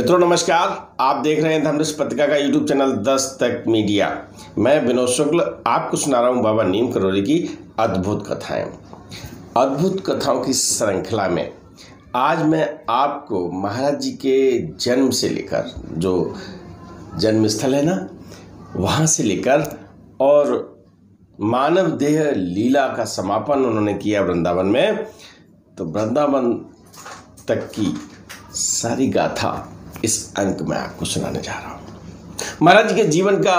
मित्रों नमस्कार, आप देख रहे हैं धर्मदृष्टि पत्रिका का यूट्यूब चैनल 10 तक मीडिया। मैं विनोद शुक्ल आपको सुना रहा हूँ बाबा नीम करोली की अद्भुत कथाएं। अद्भुत कथाओं की श्रृंखला में आज मैं आपको महाराज जी के जन्म से लेकर, जो जन्म स्थल है ना, वहाँ से लेकर और मानव देह लीला का समापन उन्होंने किया वृंदावन में, तो वृंदावन तक की सारी गाथा इस अंक में आपको सुनाने जा रहा हूँ। महाराज जी के जीवन का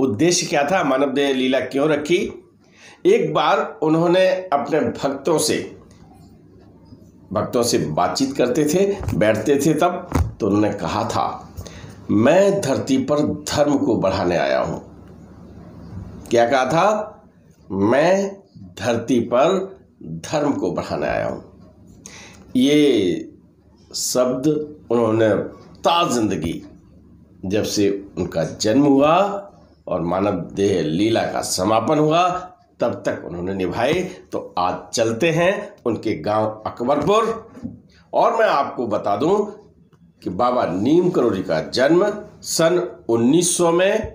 उद्देश्य क्या था, मानव देह लीला क्यों रखी। एक बार उन्होंने अपने भक्तों से बातचीत करते थे, बैठते थे, तब तो उन्होंने कहा था, मैं धरती पर धर्म को बढ़ाने आया हूँ। क्या कहा था? मैं धरती पर धर्म को बढ़ाने आया हूँ। ये शब्द उन्होंने ता जिंदगी, जब से उनका जन्म हुआ और मानव देह लीला का समापन हुआ, तब तक उन्होंने निभाए। तो आज चलते हैं उनके गांव अकबरपुर। और मैं आपको बता दूं कि बाबा नीम करोली का जन्म सन 1900 में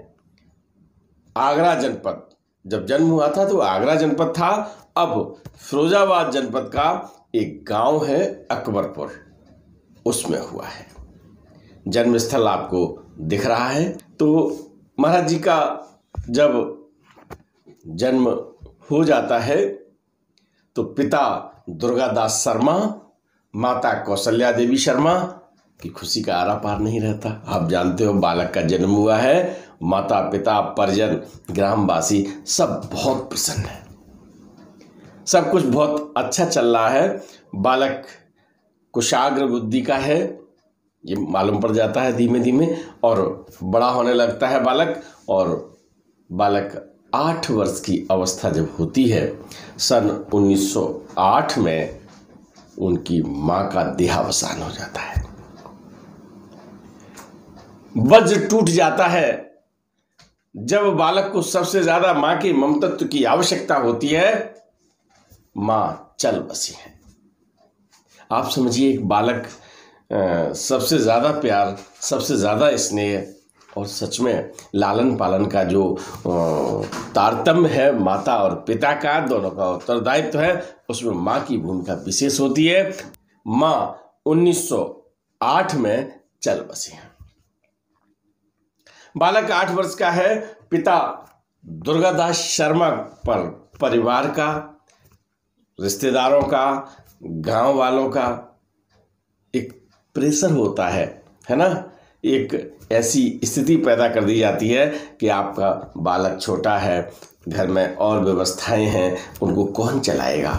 आगरा जनपद, जब जन्म हुआ था तो आगरा जनपद था, अब फिरोजाबाद जनपद का एक गांव है अकबरपुर, उसमें हुआ है। जन्मस्थल आपको दिख रहा है। तो महाराज जी का जब जन्म हो जाता है तो पिता दुर्गादास शर्मा, माता कौशल्या देवी शर्मा की खुशी का आरा पार नहीं रहता। आप जानते हो, बालक का जन्म हुआ है, माता पिता, परिजन, ग्रामवासी सब बहुत प्रसन्न है, सब कुछ बहुत अच्छा चल रहा है। बालक कुशाग्र बुद्धि का है, ये मालूम पड़ जाता है धीमे धीमे, और बड़ा होने लगता है बालक। और बालक 8 वर्ष की अवस्था जब होती है, सन 1908 में उनकी माँ का देहावसान हो जाता है, वज्र टूट जाता है। जब बालक को सबसे ज्यादा माँ के ममत्व की आवश्यकता होती है, माँ चल बसी है। आप समझिए, एक बालक सबसे ज़्यादा प्यार, सबसे ज़्यादा स्नेह और सच में लालन पालन का जो तारतम्य है माता और पिता का, दोनों का उत्तरदायित्व है, उसमें माँ की भूमिका विशेष होती है। माँ 1908 में चल बसी हैं। बालक 8 वर्ष का है। पिता दुर्गादास शर्मा पर परिवार का, रिश्तेदारों का, गांव वालों का एक प्रेशर होता है ना। एक ऐसी स्थिति पैदा कर दी जाती है कि आपका बालक छोटा है, घर में और व्यवस्थाएं हैं, उनको कौन चलाएगा।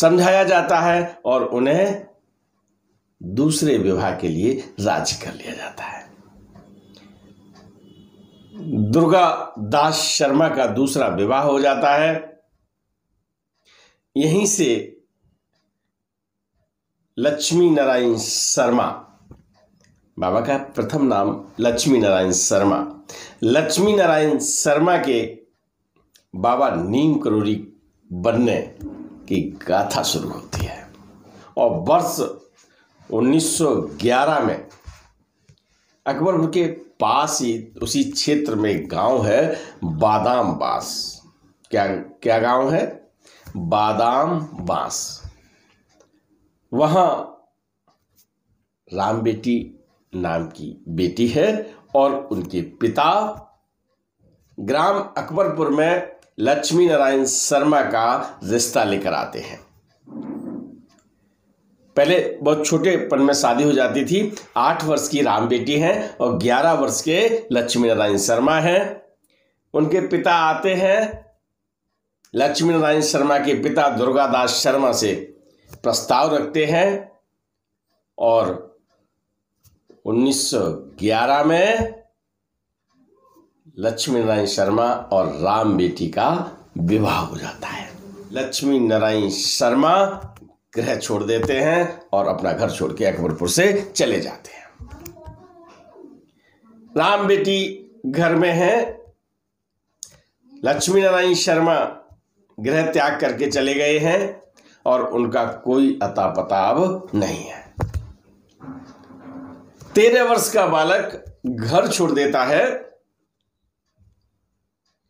समझाया जाता है और उन्हें दूसरे विवाह के लिए राजी कर लिया जाता है। दुर्गादास शर्मा का दूसरा विवाह हो जाता है। यहीं से लक्ष्मी नारायण शर्मा, बाबा का प्रथम नाम लक्ष्मी नारायण शर्मा, लक्ष्मी नारायण शर्मा के बाबा नीम करोली बनने की गाथा शुरू होती है। और वर्ष 1911 में अकबरपुर के पास ही, उसी क्षेत्र में गांव है बादाम बांस। क्या गांव है? बादाम बांस। वहाँ रामबेटी नाम की बेटी है और उनके पिता ग्राम अकबरपुर में लक्ष्मी नारायण शर्मा का रिश्ता लेकर आते हैं। पहले बहुत छोटेपन में शादी हो जाती थी। 8 वर्ष की रामबेटी हैं और 11 वर्ष के लक्ष्मी नारायण शर्मा हैं। उनके पिता आते हैं, लक्ष्मी नारायण शर्मा के पिता दुर्गादास शर्मा से प्रस्ताव रखते हैं और 1911 में लक्ष्मी नारायण शर्मा और रामबेटी का विवाह हो जाता है। लक्ष्मी नारायण शर्मा गृह छोड़ देते हैं और अपना घर छोड़ के अकबरपुर से चले जाते हैं। रामबेटी घर में है, लक्ष्मी नारायण शर्मा गृह त्याग करके चले गए हैं और उनका कोई अता पता अब नहीं है। 13 वर्ष का बालक घर छोड़ देता है।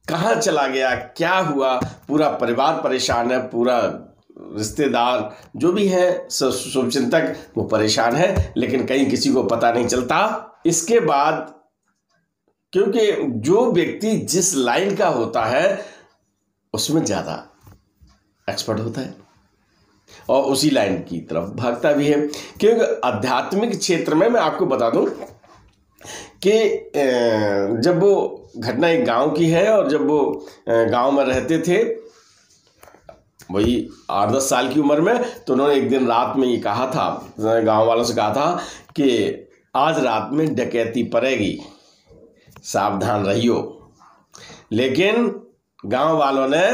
कहाँ चला गया, क्या हुआ, पूरा परिवार परेशान है, पूरा रिश्तेदार जो भी है शुभचिंतक वो परेशान है, लेकिन कहीं किसी को पता नहीं चलता। इसके बाद क्योंकि जो व्यक्ति जिस लाइन का होता है उसमें ज़्यादा एक्सपर्ट होता है और उसी लाइन की तरफ भागता भी है, क्योंकि आध्यात्मिक क्षेत्र में मैं आपको बता दूं कि जब वो घटना एक गांव की है और जब वो गांव में रहते थे वही 8-10 साल की उम्र में, तो उन्होंने एक दिन रात में ये कहा था, गांव वालों से कहा था कि आज रात में डकैती पड़ेगी, सावधान रहियो। लेकिन गांव वालों ने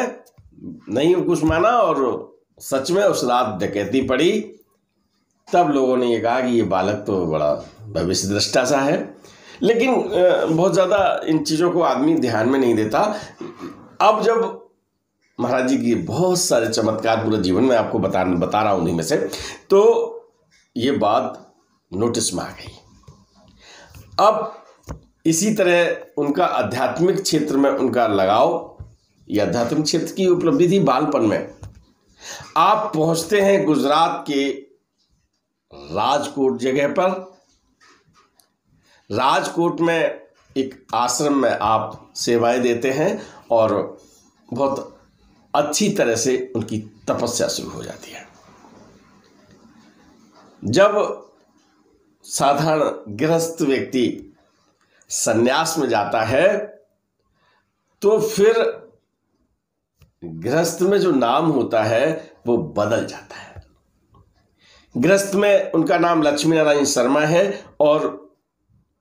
नहीं कुछ माना और सच में उस रात डकैती पड़ी। तब लोगों ने ये कहा कि ये बालक तो बड़ा भविष्य दृष्टा सा है, लेकिन बहुत ज़्यादा इन चीज़ों को आदमी ध्यान में नहीं देता। अब जब महाराज जी की बहुत सारे चमत्कार पूरे जीवन में आपको बता रहा हूँ उन्हीं में से, तो ये बात नोटिस में आ गई। अब इसी तरह उनका आध्यात्मिक क्षेत्र में उनका लगाव, ये आध्यात्मिक क्षेत्र की उपलब्धि थी बालपन में। आप पहुंचते हैं गुजरात के राजकोट जगह पर, राजकोट में एक आश्रम में आप सेवाएं देते हैं और बहुत अच्छी तरह से उनकी तपस्या शुरू हो जाती है। जब साधारण गृहस्थ व्यक्ति संन्यास में जाता है तो फिर गृहस्थ में जो नाम होता है वो बदल जाता है। गृहस्थ में उनका नाम लक्ष्मी नारायण शर्मा है और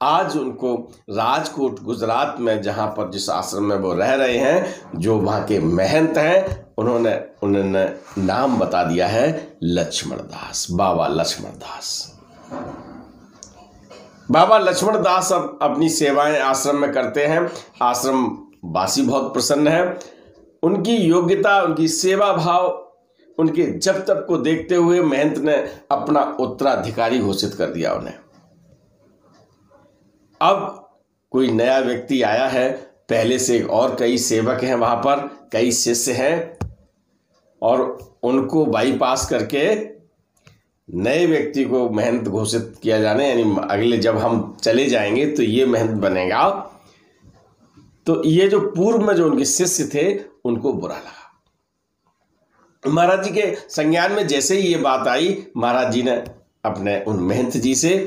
आज उनको राजकोट गुजरात में जहाँ पर जिस आश्रम में वो रह रहे हैं, जो वहाँ के महंत हैं, उन्होंने नाम बता दिया है लक्ष्मणदास, बाबा लक्ष्मणदास। बाबा लक्ष्मणदास अब अपनी सेवाएं आश्रम में करते हैं। आश्रम वासी बहुत प्रसन्न है। उनकी योग्यता, उनकी सेवा भाव, उनके जब तब को देखते हुए महंत ने अपना उत्तराधिकारी घोषित कर दिया उन्हें। अब कोई नया व्यक्ति आया है, पहले से और कई सेवक हैं वहाँ पर, कई शिष्य हैं, और उनको बाईपास करके नए व्यक्ति को महंत घोषित किया जाने, यानी अगले जब हम चले जाएंगे तो ये महंत बनेगा। तो ये जो पूर्व में जो उनके शिष्य थे उनको बुरा लगा। महाराज जी के संज्ञान में जैसे ही ये बात आई, महाराज जी ने अपने उन महंत जी से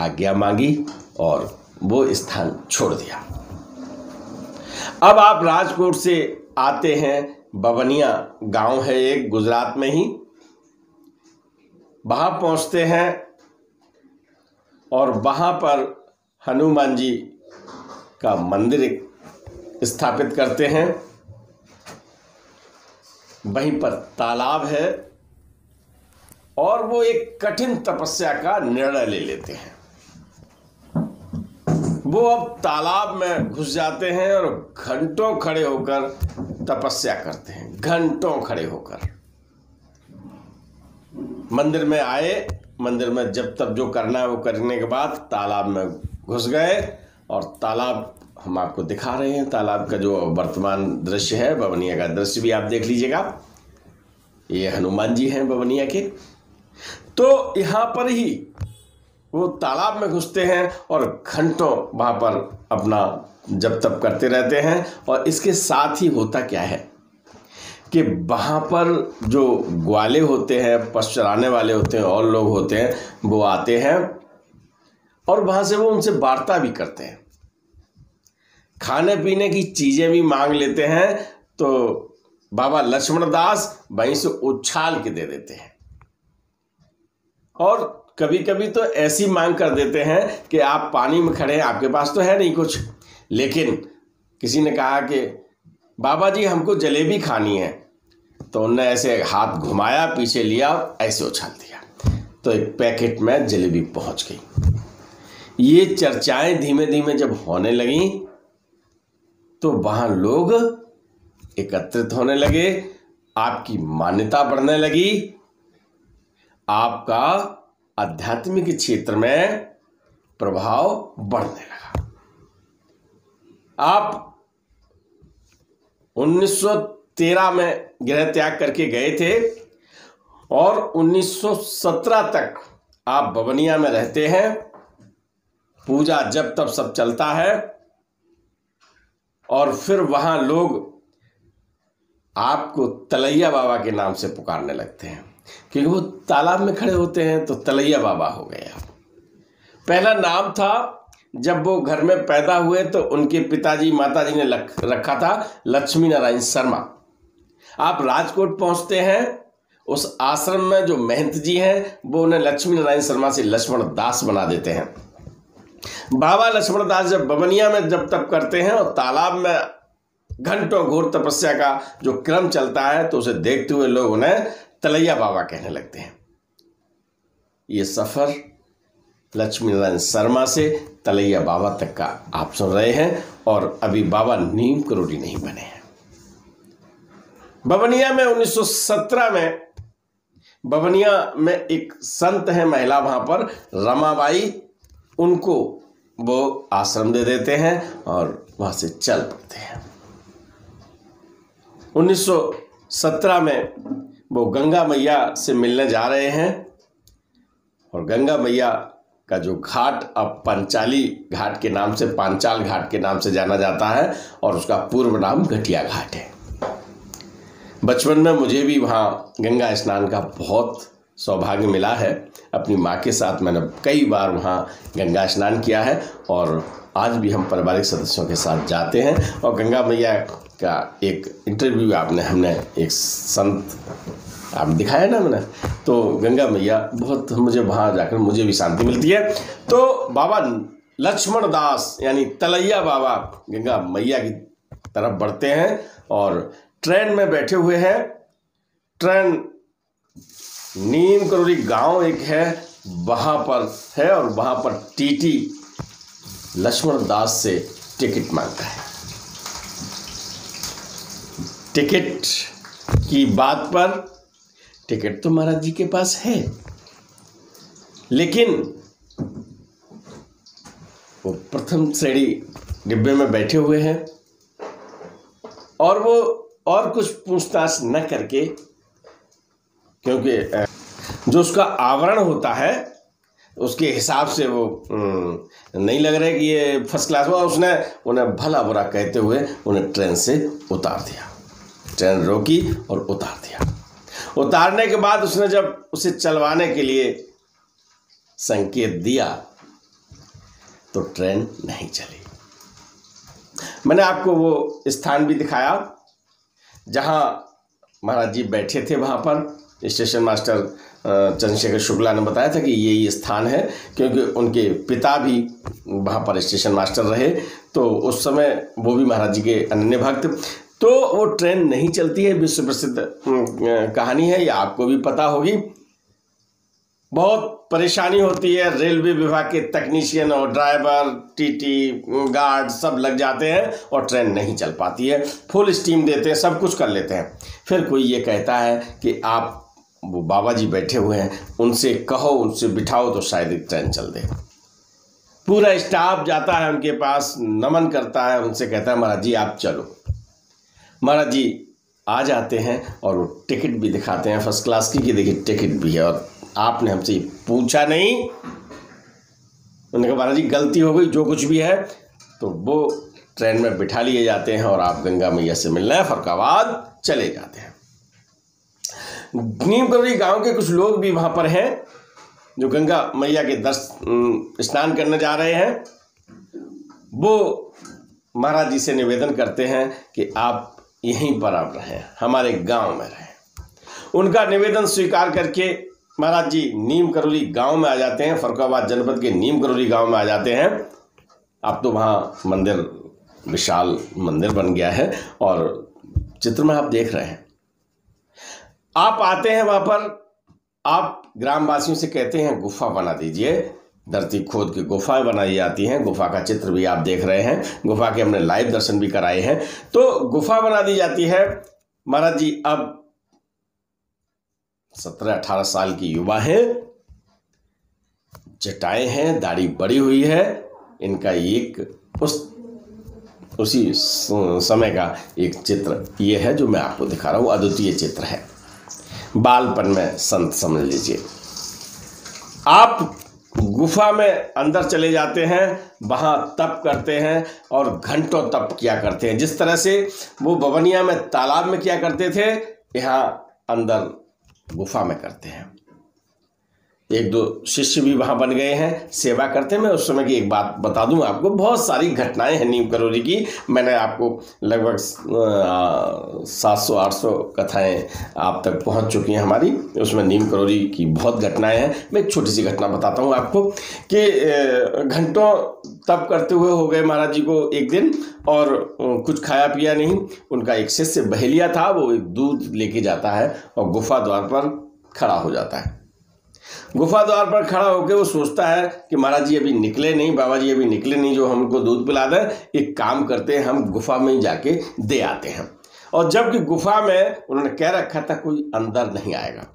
आज्ञा मांगी और वो स्थान छोड़ दिया। अब आप राजकोट से आते हैं, बवनिया गांव है एक गुजरात में ही, वहाँ पहुँचते हैं और वहाँ पर हनुमान जी का मंदिर स्थापित करते हैं। वहीं पर तालाब है और वो एक कठिन तपस्या का निर्णय ले लेते हैं। वो अब तालाब में घुस जाते हैं और घंटों खड़े होकर तपस्या करते हैं, घंटों खड़े होकर। मंदिर में आए, मंदिर में जब तब जो करना है वो करने के बाद तालाब में घुस गए, और तालाब हम आपको दिखा रहे हैं, तालाब का जो वर्तमान दृश्य है, बवनिया का दृश्य भी आप देख लीजिएगा। ये हनुमान जी हैं बवनिया के। तो यहाँ पर ही वो तालाब में घुसते हैं और घंटों वहाँ पर अपना जप तप करते रहते हैं। और इसके साथ ही होता क्या है कि वहाँ पर जो ग्वाले होते हैं, पशु चराने वाले होते हैं और लोग होते हैं, वो आते हैं और वहाँ से वो उनसे वार्ता भी करते हैं, खाने पीने की चीज़ें भी मांग लेते हैं। तो बाबा लक्ष्मणदास वहीं से उछाल के दे देते हैं, और कभी कभी तो ऐसी मांग कर देते हैं कि आप पानी में खड़े हैं, आपके पास तो है नहीं कुछ, लेकिन किसी ने कहा कि बाबा जी हमको जलेबी खानी है, तो उन्होंने ऐसे हाथ घुमाया, पीछे लिया, ऐसे उछाल दिया, तो एक पैकेट में जलेबी पहुंच गई। ये चर्चाएं धीमे धीमे जब होने लगीं तो वहाँ लोग एकत्रित होने लगे, आपकी मान्यता बढ़ने लगी, आपका आध्यात्मिक क्षेत्र में प्रभाव बढ़ने लगा। आप 1913 में गृह त्याग करके गए थे और 1917 तक आप बवनिया में रहते हैं। पूजा जब तब सब चलता है और फिर वहां लोग आपको तलैया बाबा के नाम से पुकारने लगते हैं, क्योंकि वो तालाब में खड़े होते हैं तो तलैया बाबा हो गए। पहला नाम था, जब वो घर में पैदा हुए तो उनके पिताजी माताजी ने रखा था लक्ष्मी नारायण शर्मा। आप राजकोट पहुंचते हैं, उस आश्रम में जो महंत जी हैं वो उन्हें लक्ष्मी नारायण शर्मा से लक्ष्मणदास बना देते हैं। बाबा लक्ष्मणदास जब बवनिया में जब तप करते हैं और तालाब में घंटों घोर तपस्या का जो क्रम चलता है तो उसे देखते हुए लोग उन्हें तलैया बाबा कहने लगते हैं। ये सफर लक्ष्मी नारायण शर्मा से तलैया बाबा तक का आप सुन रहे हैं और अभी बाबा नीम करोली नहीं बने हैं। बवनिया में 1917 में बवनिया में एक संत है महिला, वहां पर रमाबाई, उनको वो आश्रम दे देते हैं और वहां से चल पड़ते हैं। 1917 में वो गंगा मैया से मिलने जा रहे हैं और गंगा मैया का जो घाट अब पांचाली घाट के नाम से, पांचाल घाट के नाम से जाना जाता है और उसका पूर्व नाम घटिया घाट है। बचपन में मुझे भी वहाँ गंगा स्नान का बहुत सौभाग्य मिला है। अपनी माँ के साथ मैंने कई बार वहाँ गंगा स्नान किया है और आज भी हम पारिवारिक सदस्यों के साथ जाते हैं। और गंगा मैया का एक इंटरव्यू हमने एक संत आप दिखाया ना मैंने, तो गंगा मैया बहुत मुझे वहाँ जाकर मुझे भी शांति मिलती है। तो बाबा लक्ष्मणदास यानी तलैया बाबा गंगा मैया की तरफ बढ़ते हैं और ट्रेन में बैठे हुए हैं। ट्रेन नीम करोली गांव एक है वहाँ पर है और वहाँ पर टीटी लक्ष्मणदास से टिकट मांगता है। टिकट की बात पर टिकट तो महाराज जी के पास है, लेकिन वो प्रथम श्रेणी डिब्बे में बैठे हुए हैं और वो और कुछ पूछताछ न करके, क्योंकि जो उसका आवरण होता है उसके हिसाब से वो नहीं लग रहा है कि ये फर्स्ट क्लास हुआ, उसने उन्हें भला बुरा कहते हुए उन्हें ट्रेन से उतार दिया। ट्रेन रोकी और उतार दिया। उतारने के बाद उसने जब उसे चलवाने के लिए संकेत दिया तो ट्रेन नहीं चली। मैंने आपको वो स्थान भी दिखाया जहाँ महाराज जी बैठे थे। वहाँ पर स्टेशन मास्टर चंद्रशेखर शुक्ला ने बताया था कि ये स्थान है, क्योंकि उनके पिता भी वहाँ पर स्टेशन मास्टर रहे, तो उस समय वो भी महाराज जी के अनन्य भक्त। तो वो ट्रेन नहीं चलती है, विश्व प्रसिद्ध कहानी है, ये आपको भी पता होगी। बहुत परेशानी होती है, रेलवे विभाग के तकनीशियन और ड्राइवर टीटी गार्ड सब लग जाते हैं और ट्रेन नहीं चल पाती है। फुल स्टीम देते हैं, सब कुछ कर लेते हैं, फिर कोई ये कहता है कि आप वो बाबा जी बैठे हुए हैं उनसे कहो, उनसे बिठाओ तो शायद ट्रेन चल दे। पूरा स्टाफ जाता है उनके पास, नमन करता है, उनसे कहता है महाराज जी आप चलो। महाराज जी आ जाते हैं और वो टिकट भी दिखाते हैं फर्स्ट क्लास की कि देखिए टिकट भी है और आपने हमसे पूछा नहीं। उन्होंने कहा महाराज जी गलती हो गई जो कुछ भी है। तो वो ट्रेन में बिठा लिए जाते हैं और आप गंगा मैया से मिलना है फर्रुखाबाद चले जाते हैं। नीम करोली गांव के कुछ लोग भी वहाँ पर हैं जो गंगा मैया के स्नान करने जा रहे हैं। वो महाराज जी से निवेदन करते हैं कि आप यहीं पर आप रहें, हमारे गांव में रहें। उनका निवेदन स्वीकार करके महाराज जी नीम करोली गांव में आ जाते हैं, फर्रुखाबाद जनपद के नीम करोली गांव में आ जाते हैं। अब तो वहाँ मंदिर विशाल मंदिर बन गया है और चित्र में आप देख रहे हैं। आप आते हैं वहाँ पर, आप ग्रामवासियों से कहते हैं गुफा बना दीजिए, धरती खोद के गुफाएं बनाई जाती हैं। गुफा का चित्र भी आप देख रहे हैं, गुफा के हमने लाइव दर्शन भी कराए हैं। तो गुफा बना दी जाती है। महाराज जी अब 17-18 साल की युवा हैं, चटाएं हैं, दाढ़ी बड़ी हुई है। इनका एक उसी समय का एक चित्र ये है जो मैं आपको दिखा रहा हूँ, अद्वितीय चित्र है, बालपन में संत समझ लीजिए। आप गुफा में अंदर चले जाते हैं, वहाँ तप करते हैं और घंटों तप किया करते हैं। जिस तरह से वो बवनिया में तालाब में किया करते थे, यहाँ अंदर गुफा में करते हैं। एक दो शिष्य भी वहाँ बन गए हैं सेवा करते। मैं उस समय की एक बात बता दूँ आपको, बहुत सारी घटनाएं हैं नीम करोली की। मैंने आपको लगभग 700-800 कथाएं आप तक पहुँच चुकी हैं हमारी। उसमें नीम करोली की बहुत घटनाएं हैं। मैं एक छोटी सी घटना बताता हूँ आपको कि घंटों तप करते हुए हो गए महाराज जी को एक दिन, और कुछ खाया पिया नहीं। उनका एक शिष्य बहेलिया था, वो एक दूध लेके जाता है और गुफा द्वार पर खड़ा हो जाता है। गुफा द्वार पर खड़ा होकर वो सोचता है कि महाराज जी अभी निकले नहीं, बाबा जी अभी निकले नहीं जो हमको दूध पिला दें। एक काम करते हैं, हम गुफा में ही जाके दे आते हैं। और जबकि गुफा में उन्होंने कह रखा था कोई अंदर नहीं आएगा,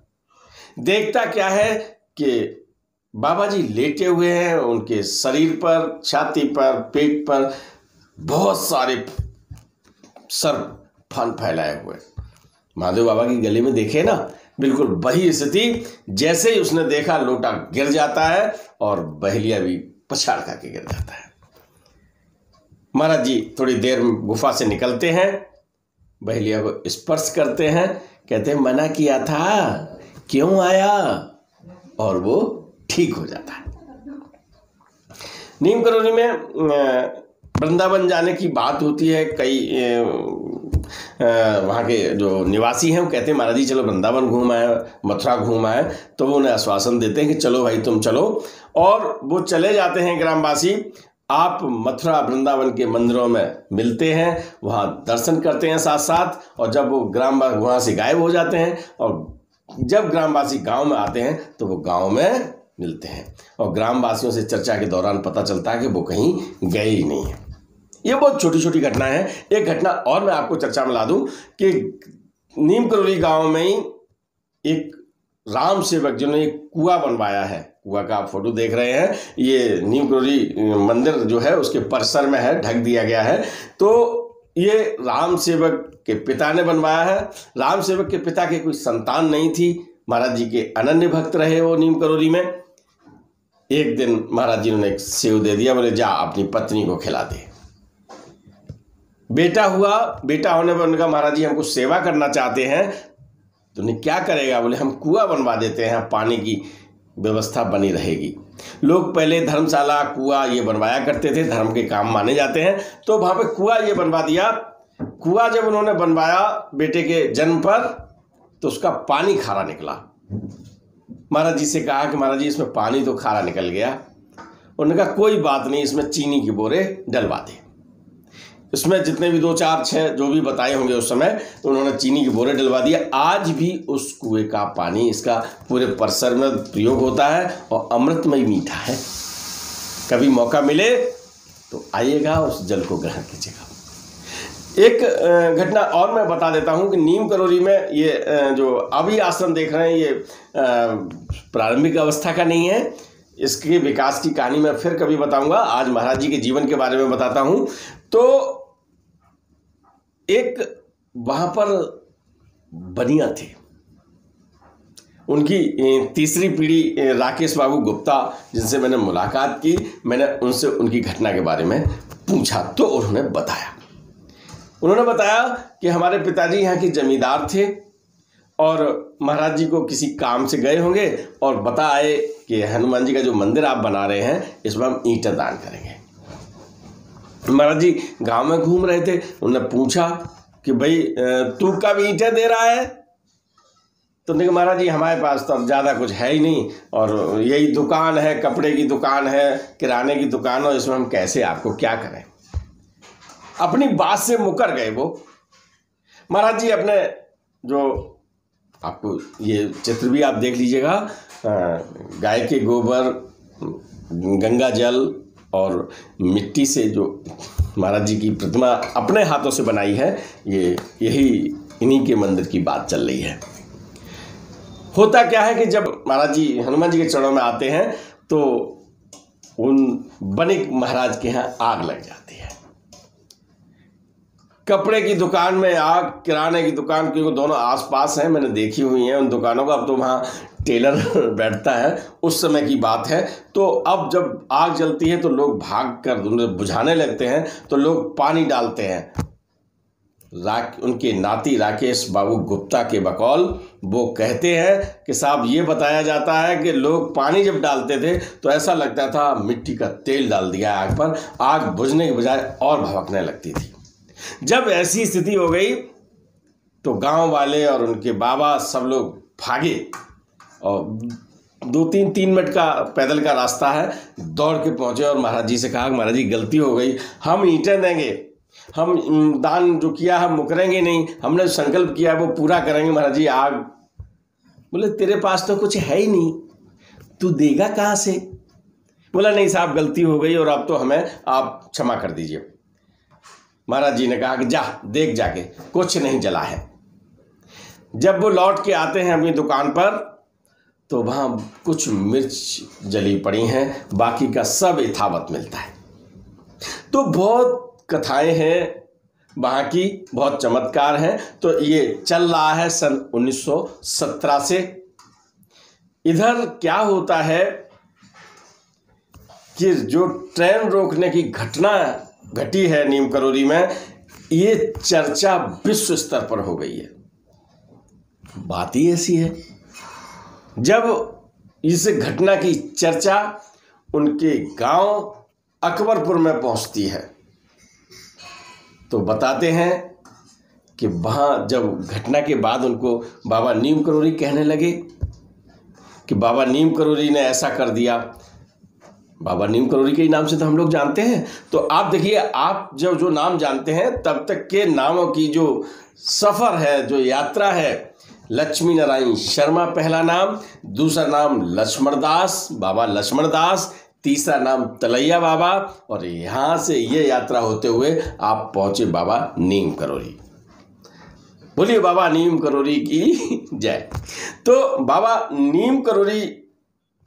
देखता क्या है कि बाबा जी लेटे हुए हैं। उनके शरीर पर, छाती पर, पेट पर बहुत सारे सर्प फन फैलाए हुए। महादेव बाबा की गले में देखे ना, बिल्कुल वही स्थिति। जैसे ही उसने देखा, लोटा गिर जाता है और बहेलिया भी पछाड़ खा के गिर जाता है। महाराज जी थोड़ी देर गुफा से निकलते हैं, बहेलिया को स्पर्श करते हैं, कहते हैं मना किया था, क्यों आया, और वो ठीक हो जाता है। नीम करोली में वृंदावन जाने की बात होती है। कई वहाँ के जो निवासी हैं वो कहते हैं महाराज जी चलो वृंदावन घूम आए, मथुरा घूम आए। तो वो उन्हें आश्वासन देते हैं कि चलो भाई तुम चलो, और वो चले जाते हैं। ग्रामवासी आप मथुरा वृंदावन के मंदिरों में मिलते हैं, वहाँ दर्शन करते हैं साथ साथ। और जब वो ग्रामवासी वहाँ से गायब हो जाते हैं, और जब ग्रामवासी गाँव में आते हैं तो वो गाँव में मिलते हैं, और ग्रामवासियों से चर्चा के दौरान पता चलता है कि वो कहीं गए ही नहीं है। ये बहुत छोटी छोटी घटना है। एक घटना और मैं आपको चर्चा में ला दूं कि नीम करोली गांव में ही एक राम सेवक जिन्होंने एक कुआं बनवाया है, कुआं का आप फोटो देख रहे हैं, ये नीम करोली मंदिर जो है उसके परिसर में है, ढक दिया गया है। तो ये राम सेवक के पिता ने बनवाया है। राम सेवक के पिता के कोई संतान नहीं थी। महाराज जी के अनन्य भक्त रहे वो नीम करोली में। एक दिन महाराज जी ने एक सेव दे दिया, बोले जा अपनी पत्नी को खिला दे। बेटा हुआ, बेटा होने पर उनका महाराज जी हमको सेवा करना चाहते हैं। तो उन्हें क्या करेगा, बोले हम कुआं बनवा देते हैं, पानी की व्यवस्था बनी रहेगी। लोग पहले धर्मशाला, कुआं ये बनवाया करते थे, धर्म के काम माने जाते हैं। तो वहाँ पे कुआं ये बनवा दिया। कुआं जब उन्होंने बनवाया बेटे के जन्म पर, तो उसका पानी खारा निकला। महाराज जी से कहा कि महाराज जी इसमें पानी तो खारा निकल गया। उन्होंने कहा कोई बात नहीं, इसमें चीनी के बोरे डलवा दे। इसमें जितने भी 2-4-6 जो भी बताए होंगे उस समय, तो उन्होंने चीनी के बोरे डलवा दिया। आज भी उस कुएं का पानी इसका पूरे परिसर में प्रयोग होता है और अमृतमय मीठा है। कभी मौका मिले तो आइएगा, उस जल को ग्रहण कीजिएगा। एक घटना और मैं बता देता हूं कि नीम करोली में ये जो अभी आश्रम देख रहे हैं ये प्रारंभिक अवस्था का नहीं है। इसके विकास की कहानी मैं फिर कभी बताऊंगा। आज महाराज जी के जीवन के बारे में बताता हूं। तो एक वहाँ पर बनिया थे, उनकी 3री पीढ़ी राकेश बाबू गुप्ता, जिनसे मैंने मुलाकात की। मैंने उनसे उनकी घटना के बारे में पूछा तो उन्होंने बताया कि हमारे पिताजी यहाँ के जमींदार थे, और महाराज जी को किसी काम से गए होंगे और बता आए कि हनुमान जी का जो मंदिर आप बना रहे हैं इसमें हम ईंटें दान करेंगे। महाराज जी गांव में घूम रहे थे, उन्होंने पूछा कि भाई तू कब ईंटें दे रहा है? तो उन्होंने कहा महाराज जी हमारे पास तो अब ज़्यादा कुछ है ही नहीं, और यही दुकान है, कपड़े की दुकान है, किराने की दुकान, और इसमें हम कैसे आपको क्या करें। अपनी बात से मुकर गए वो। महाराज जी अपने जो आपको ये चित्र भी आप देख लीजिएगा, गाय के गोबर, गंगा जल और मिट्टी से जो महाराज जी की प्रतिमा अपने हाथों से बनाई है, ये यही इन्हीं के मंदिर की बात चल रही है। होता क्या है कि जब महाराज जी हनुमान जी के चरणों में आते हैं तो उन बनिक महाराज के यहाँ आग लग जाती है। कपड़े की दुकान में आग, किराने की दुकान, क्योंकि दोनों आसपास हैं, मैंने देखी हुई हैं उन दुकानों का। अब तो वहाँ टेलर बैठता है, उस समय की बात है। तो अब जब आग जलती है तो लोग भाग कर बुझाने लगते हैं, तो लोग पानी डालते हैं। उनके नाती राकेश बाबू गुप्ता के बकौल वो कहते हैं कि साहब ये बताया जाता है कि लोग पानी जब डालते थे तो ऐसा लगता था मिट्टी का तेल डाल दिया आग पर, आग बुझने के बजाय और भभकने लगती थी। जब ऐसी स्थिति हो गई तो गांव वाले और उनके बाबा सब लोग भागे, और दो तीन मिनट का पैदल का रास्ता है, दौड़ के पहुंचे और महाराज जी से कहा, महाराज जी गलती हो गई, हम ईंटें देंगे, हम दान जो किया हम मुकरेंगे नहीं, हमने संकल्प किया वो पूरा करेंगे महाराज जी। आग बोले तेरे पास तो कुछ है ही नहीं, तू देगा कहाँ से? बोला नहीं साहब गलती हो गई, और अब तो हमें आप क्षमा कर दीजिए। महाराज जी ने कहा कि जा देख जाके, कुछ नहीं जला है। जब वो लौट के आते हैं अपनी दुकान पर तो वहाँ कुछ मिर्च जली पड़ी हैं, बाकी का सब इथावत मिलता है। तो बहुत कथाएं हैं वहाँ की, बहुत चमत्कार हैं। तो ये चल रहा है सन 1917 से। इधर क्या होता है कि जो ट्रेन रोकने की घटना घटी है नीम करोली में, ये चर्चा विश्व स्तर पर हो गई है। बात ही ऐसी है, जब इस घटना की चर्चा उनके गांव अकबरपुर में पहुंचती है तो बताते हैं कि वहाँ जब घटना के बाद उनको बाबा नीम करोली कहने लगे कि बाबा नीम करोली ने ऐसा कर दिया। बाबा नीम करोली के नाम से तो हम लोग जानते हैं। तो आप देखिए, आप जब जो नाम जानते हैं तब तक के नामों की जो सफ़र है, जो यात्रा है, लक्ष्मी नारायण शर्मा पहला नाम, दूसरा नाम लक्ष्मणदास, बाबा लक्ष्मणदास, तीसरा नाम तलैया बाबा, और यहाँ से ये यात्रा होते हुए आप पहुँचे बाबा नीम करोली। बोलिए बाबा नीम करोली की जय। तो बाबा नीम करोली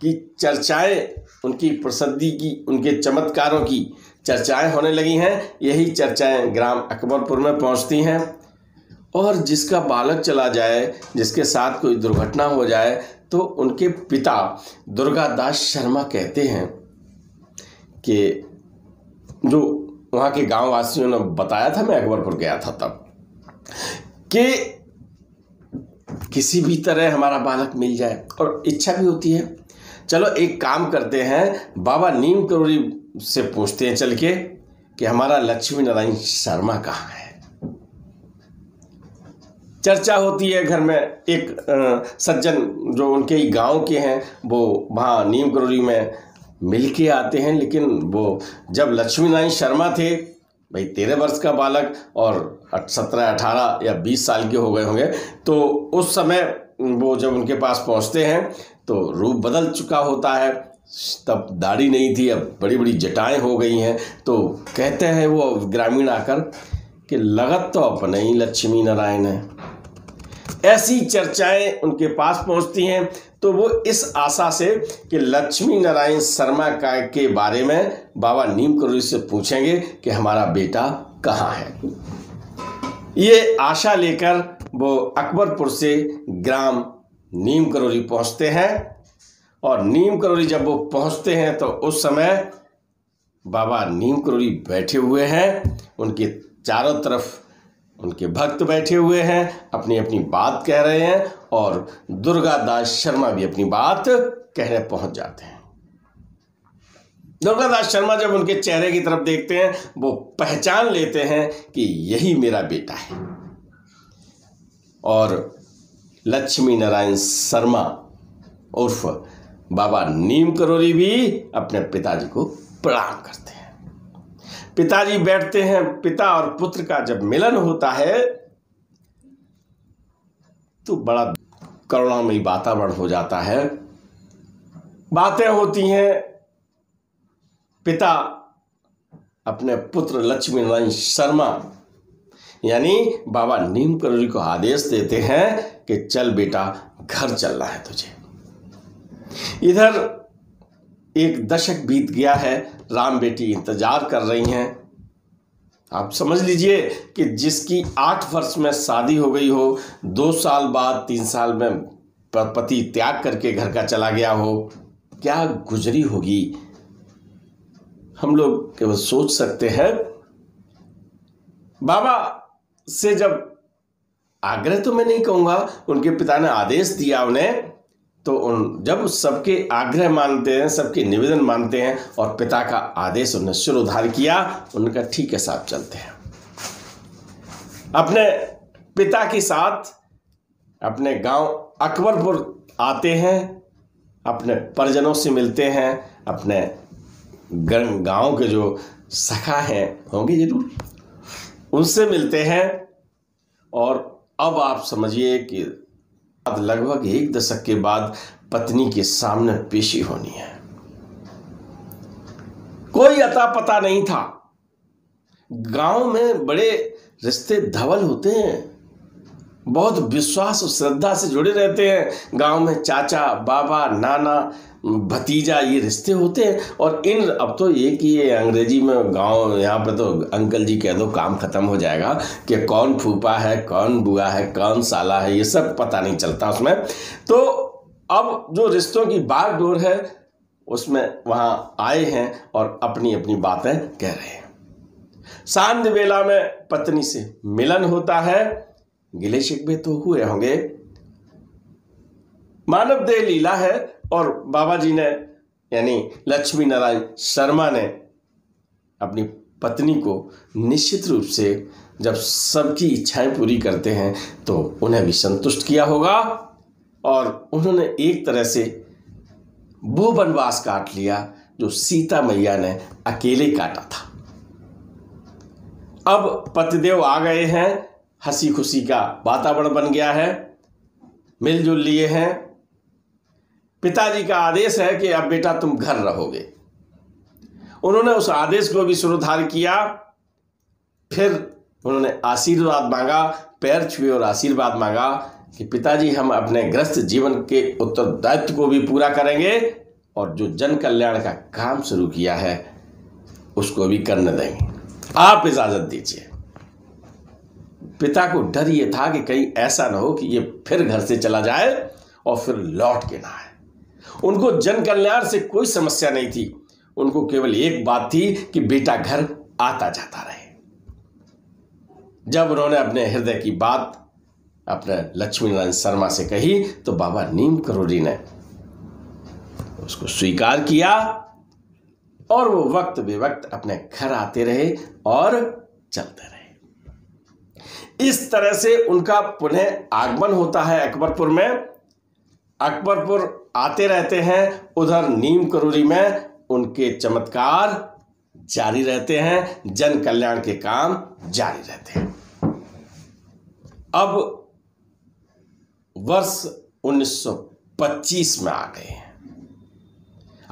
की चर्चाएं, उनकी प्रसिद्धि की, उनके चमत्कारों की चर्चाएं होने लगी हैं। यही चर्चाएं ग्राम अकबरपुर में पहुँचती हैं, और जिसका बालक चला जाए, जिसके साथ कोई दुर्घटना हो जाए, तो उनके पिता दुर्गादास शर्मा कहते हैं कि जो वहाँ के गाँव वासियों ने बताया था, मैं अकबरपुर गया था तब, कि किसी भी तरह हमारा बालक मिल जाए, और इच्छा भी होती है, चलो एक काम करते हैं, बाबा नीम करोली से पूछते हैं चल के कि हमारा लक्ष्मी नारायण शर्मा कहाँ है। चर्चा होती है घर में। एक सज्जन जो उनके ही गाँव के हैं वो वहाँ नीम करोली में मिल के आते हैं, लेकिन वो जब लक्ष्मी नारायण शर्मा थे, भाई 13 वर्ष का बालक और 17, 18 या 20 साल के हो गए होंगे, तो उस समय वो जब उनके पास पहुँचते हैं तो रूप बदल चुका होता है। तब दाढ़ी नहीं थी, अब बड़ी बड़ी जटाएँ हो गई हैं। तो कहते हैं वो ग्रामीण आकर कि लगत तो अपने ही लक्ष्मी नारायण है। ऐसी चर्चाएं उनके पास पहुंचती हैं, तो वो इस आशा से कि लक्ष्मी नारायण शर्मा के बारे में बाबा नीम करोली से पूछेंगे कि हमारा बेटा कहाँ है। ये आशा लेकर वो अकबरपुर से ग्राम नीम करोली पहुंचते हैं, और नीम करोली जब वो पहुंचते हैं तो उस समय बाबा नीम करोली बैठे हुए हैं, उनके चारों तरफ उनके भक्त बैठे हुए हैं, अपनी अपनी बात कह रहे हैं, और दुर्गादास शर्मा भी अपनी बात कहने पहुंच जाते हैं। दुर्गादास शर्मा जब उनके चेहरे की तरफ देखते हैं वो पहचान लेते हैं कि यही मेरा बेटा है। और लक्ष्मी नारायण शर्मा उर्फ बाबा नीम करोली भी अपने पिताजी को प्रणाम करते हैं। पिताजी बैठते हैं, पिता और पुत्र का जब मिलन होता है तो बड़ा करुणामयी वातावरण हो जाता है। बातें होती हैं, पिता अपने पुत्र लक्ष्मी नारायण शर्मा यानी बाबा नीम करोली को आदेश देते हैं कि चल बेटा घर चलना है तुझे। इधर एक दशक बीत गया है, रामबेटी इंतज़ार कर रही हैं। आप समझ लीजिए कि जिसकी 8 वर्ष में शादी हो गई हो, 2 साल बाद 3 साल में पति त्याग करके घर का चला गया हो, क्या गुजरी होगी। हम लोग केवल सोच सकते हैं। बाबा से जब आग्रह तो मैं नहीं कहूँगा, उनके पिता ने आदेश दिया उन्हें, तो जब सबके आग्रह मानते हैं, सबके निवेदन मानते हैं और पिता का आदेश उन्हें शिरोधार्य किया, उनका ठीक है साथ चलते हैं। अपने पिता के साथ अपने गांव अकबरपुर आते हैं, अपने परिजनों से मिलते हैं, अपने गांव के जो सखा हैं होंगे जरूर, उनसे मिलते हैं। और अब आप समझिए कि लगभग 1 दशक के बाद पत्नी के सामने पेशी होनी है। कोई अता पता नहीं था। गांव में बड़े रिश्ते धवल होते हैं, बहुत विश्वास और श्रद्धा से जुड़े रहते हैं। गांव में चाचा, बाबा, नाना, भतीजा, ये रिश्ते होते हैं। और इन अब तो ये कि ये अंग्रेजी में गांव, यहाँ पे तो अंकल जी कह दो काम खत्म हो जाएगा कि कौन फूफा है, कौन बुआ है, कौन साला है, ये सब पता नहीं चलता उसमें। तो अब जो रिश्तों की बागडोर है उसमें वहाँ आए हैं और अपनी अपनी बातें कह रहे हैं। सांझ बेला में पत्नी से मिलन होता है। गिले शिकवे तो हुए होंगे, मानव देह लीला है। और बाबा जी ने यानी लक्ष्मी नारायण शर्मा ने अपनी पत्नी को निश्चित रूप से जब सबकी इच्छाएं पूरी करते हैं तो उन्हें भी संतुष्ट किया होगा। और उन्होंने एक तरह से वो वनवास काट लिया जो सीता मैया ने अकेले काटा था। अब पतिदेव आ गए हैं, हंसी खुशी का वातावरण बन गया है, मिलजुल लिए हैं। पिताजी का आदेश है कि अब बेटा तुम घर रहोगे। उन्होंने उस आदेश को भी शिरोधार्य किया। फिर उन्होंने आशीर्वाद मांगा, पैर छुए और आशीर्वाद मांगा कि पिताजी हम अपने गृहस्थ जीवन के उत्तरदायित्व को भी पूरा करेंगे और जो जन कल्याण का काम शुरू किया है उसको भी करने देंगे, आप इजाज़त दीजिए। पिता को डर ये था कि कहीं ऐसा ना हो कि ये फिर घर से चला जाए और फिर लौट के ना आए। उनको जन कल्याण से कोई समस्या नहीं थी, उनको केवल एक बात थी कि बेटा घर आता जाता रहे। जब उन्होंने अपने हृदय की बात अपने लक्ष्मी नारायण शर्मा से कही तो बाबा नीम करोली ने उसको स्वीकार किया और वो वक्त बेवक्त अपने घर आते रहे और चलते रहे। इस तरह से उनका पुनः आगमन होता है अकबरपुर में। अकबरपुर आते रहते हैं, उधर नीम करोली में उनके चमत्कार जारी रहते हैं, जन कल्याण के काम जारी रहते हैं। अब वर्ष 1925 में आ गए हैं।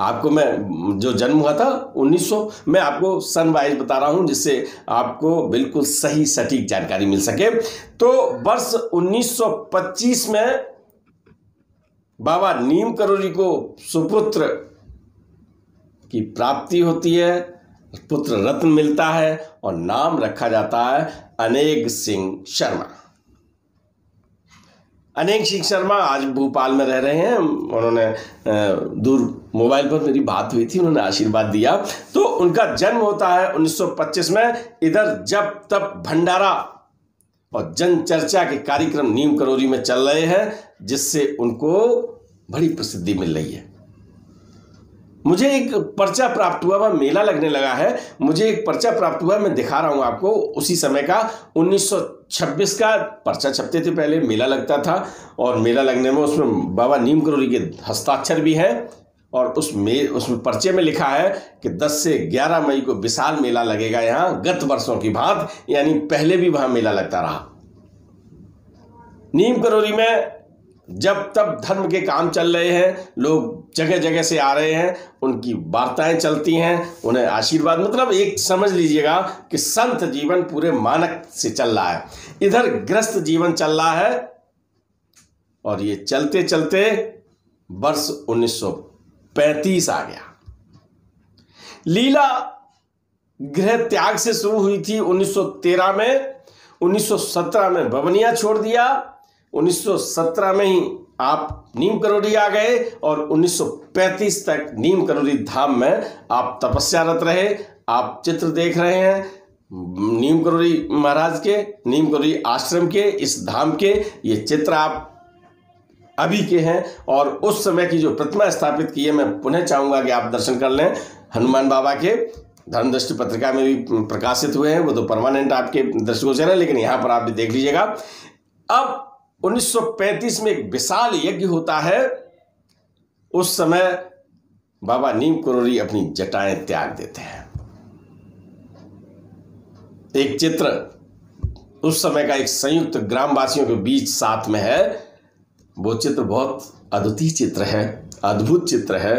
आपको मैं जो जन्म हुआ था 1900 मैं आपको सन वाइज बता रहा हूं जिससे आपको बिल्कुल सही सटीक जानकारी मिल सके। तो वर्ष 1925 में बाबा नीम करोली को सुपुत्र की प्राप्ति होती है, पुत्र रत्न मिलता है और नाम रखा जाता है अनेक सिंह शर्मा। अनेक सिंह शर्मा आज भोपाल में रह रहे हैं। उन्होंने दूर मोबाइल पर मेरी बात हुई थी, उन्होंने आशीर्वाद दिया। तो उनका जन्म होता है 1925 में। इधर जब तब भंडारा और जन चर्चा के कार्यक्रम नीम करोली में चल रहे हैं, जिससे उनको बड़ी प्रसिद्धि मिल रही है। मुझे एक पर्चा प्राप्त हुआ, वह मेला लगने लगा है, मुझे एक पर्चा प्राप्त हुआ, मैं दिखा रहा हूँ आपको। उसी समय का 1926 का पर्चा छपते थे, पहले मेला लगता था और मेला लगने में उसमें बाबा नीम करोली के हस्ताक्षर भी हैं। और उसमें पर्चे में लिखा है कि 10 से 11 मई को विशाल मेला लगेगा यहाँ, गत वर्षों की भांति, यानी पहले भी वहाँ मेला लगता रहा। नीम करोली में जब तब धर्म के काम चल रहे हैं, लोग जगह जगह से आ रहे हैं, उनकी वार्ताएं चलती हैं, उन्हें आशीर्वाद, मतलब एक समझ लीजिएगा कि संत जीवन पूरे मानक से चल रहा है। इधर गृहस्थ जीवन चल रहा है और ये चलते चलते वर्ष 1935 आ गया। लीला गृह त्याग से शुरू हुई थी 1913 में, 1917 में बवनिया छोड़ दिया, 1917 में ही आप नीम करोली आ गए और 1935 तक नीम करोली धाम में आप तपस्यारत रहे। आप चित्र देख रहे हैं नीम करोली महाराज के, नीम करोली आश्रम के, इस धाम के ये चित्र आप अभी के हैं। और उस समय की जो प्रतिमा स्थापित की है, मैं पुनः चाहूँगा कि आप दर्शन कर लें। हनुमान बाबा के धर्मदृष्टि पत्रिका में भी प्रकाशित हुए हैं, वो तो परमानेंट आपके दर्शकों से है, लेकिन यहाँ पर आप भी देख लीजिएगा। अब 1935 में एक विशाल यज्ञ होता है, उस समय बाबा नीम करोली अपनी जटाएं त्याग देते हैं। एक चित्र उस समय का एक संयुक्त ग्रामवासियों के बीच साथ में है, वो चित्र बहुत अद्वितीय चित्र है, अद्भुत चित्र है।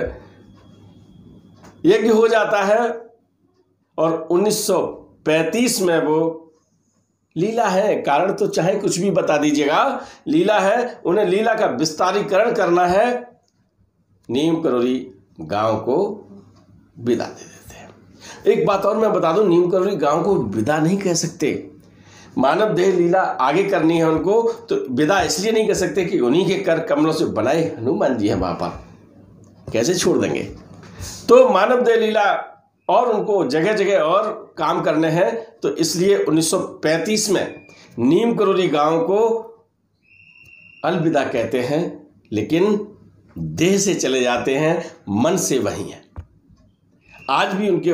यज्ञ हो जाता है और 1935 में वो लीला है, कारण तो चाहे कुछ भी बता दीजिएगा, लीला है, उन्हें लीला का विस्तारीकरण करना है। नीम करोली गांव को विदा दे देते हैं। एक बात और मैं बता दूं, नीम करोली गांव को विदा नहीं कह सकते, मानव देह लीला आगे करनी है उनको, तो विदा इसलिए नहीं कह सकते कि उन्हीं के कर कमलों से बनाए हनुमान जी हैं, वहां पर कैसे छोड़ देंगे। तो मानव देह लीला और उनको जगह जगह और काम करने हैं, तो इसलिए 1935 में नीम करोली गांव को अलविदा कहते हैं, लेकिन देह से चले जाते हैं, मन से वहीं हैं। आज भी उनके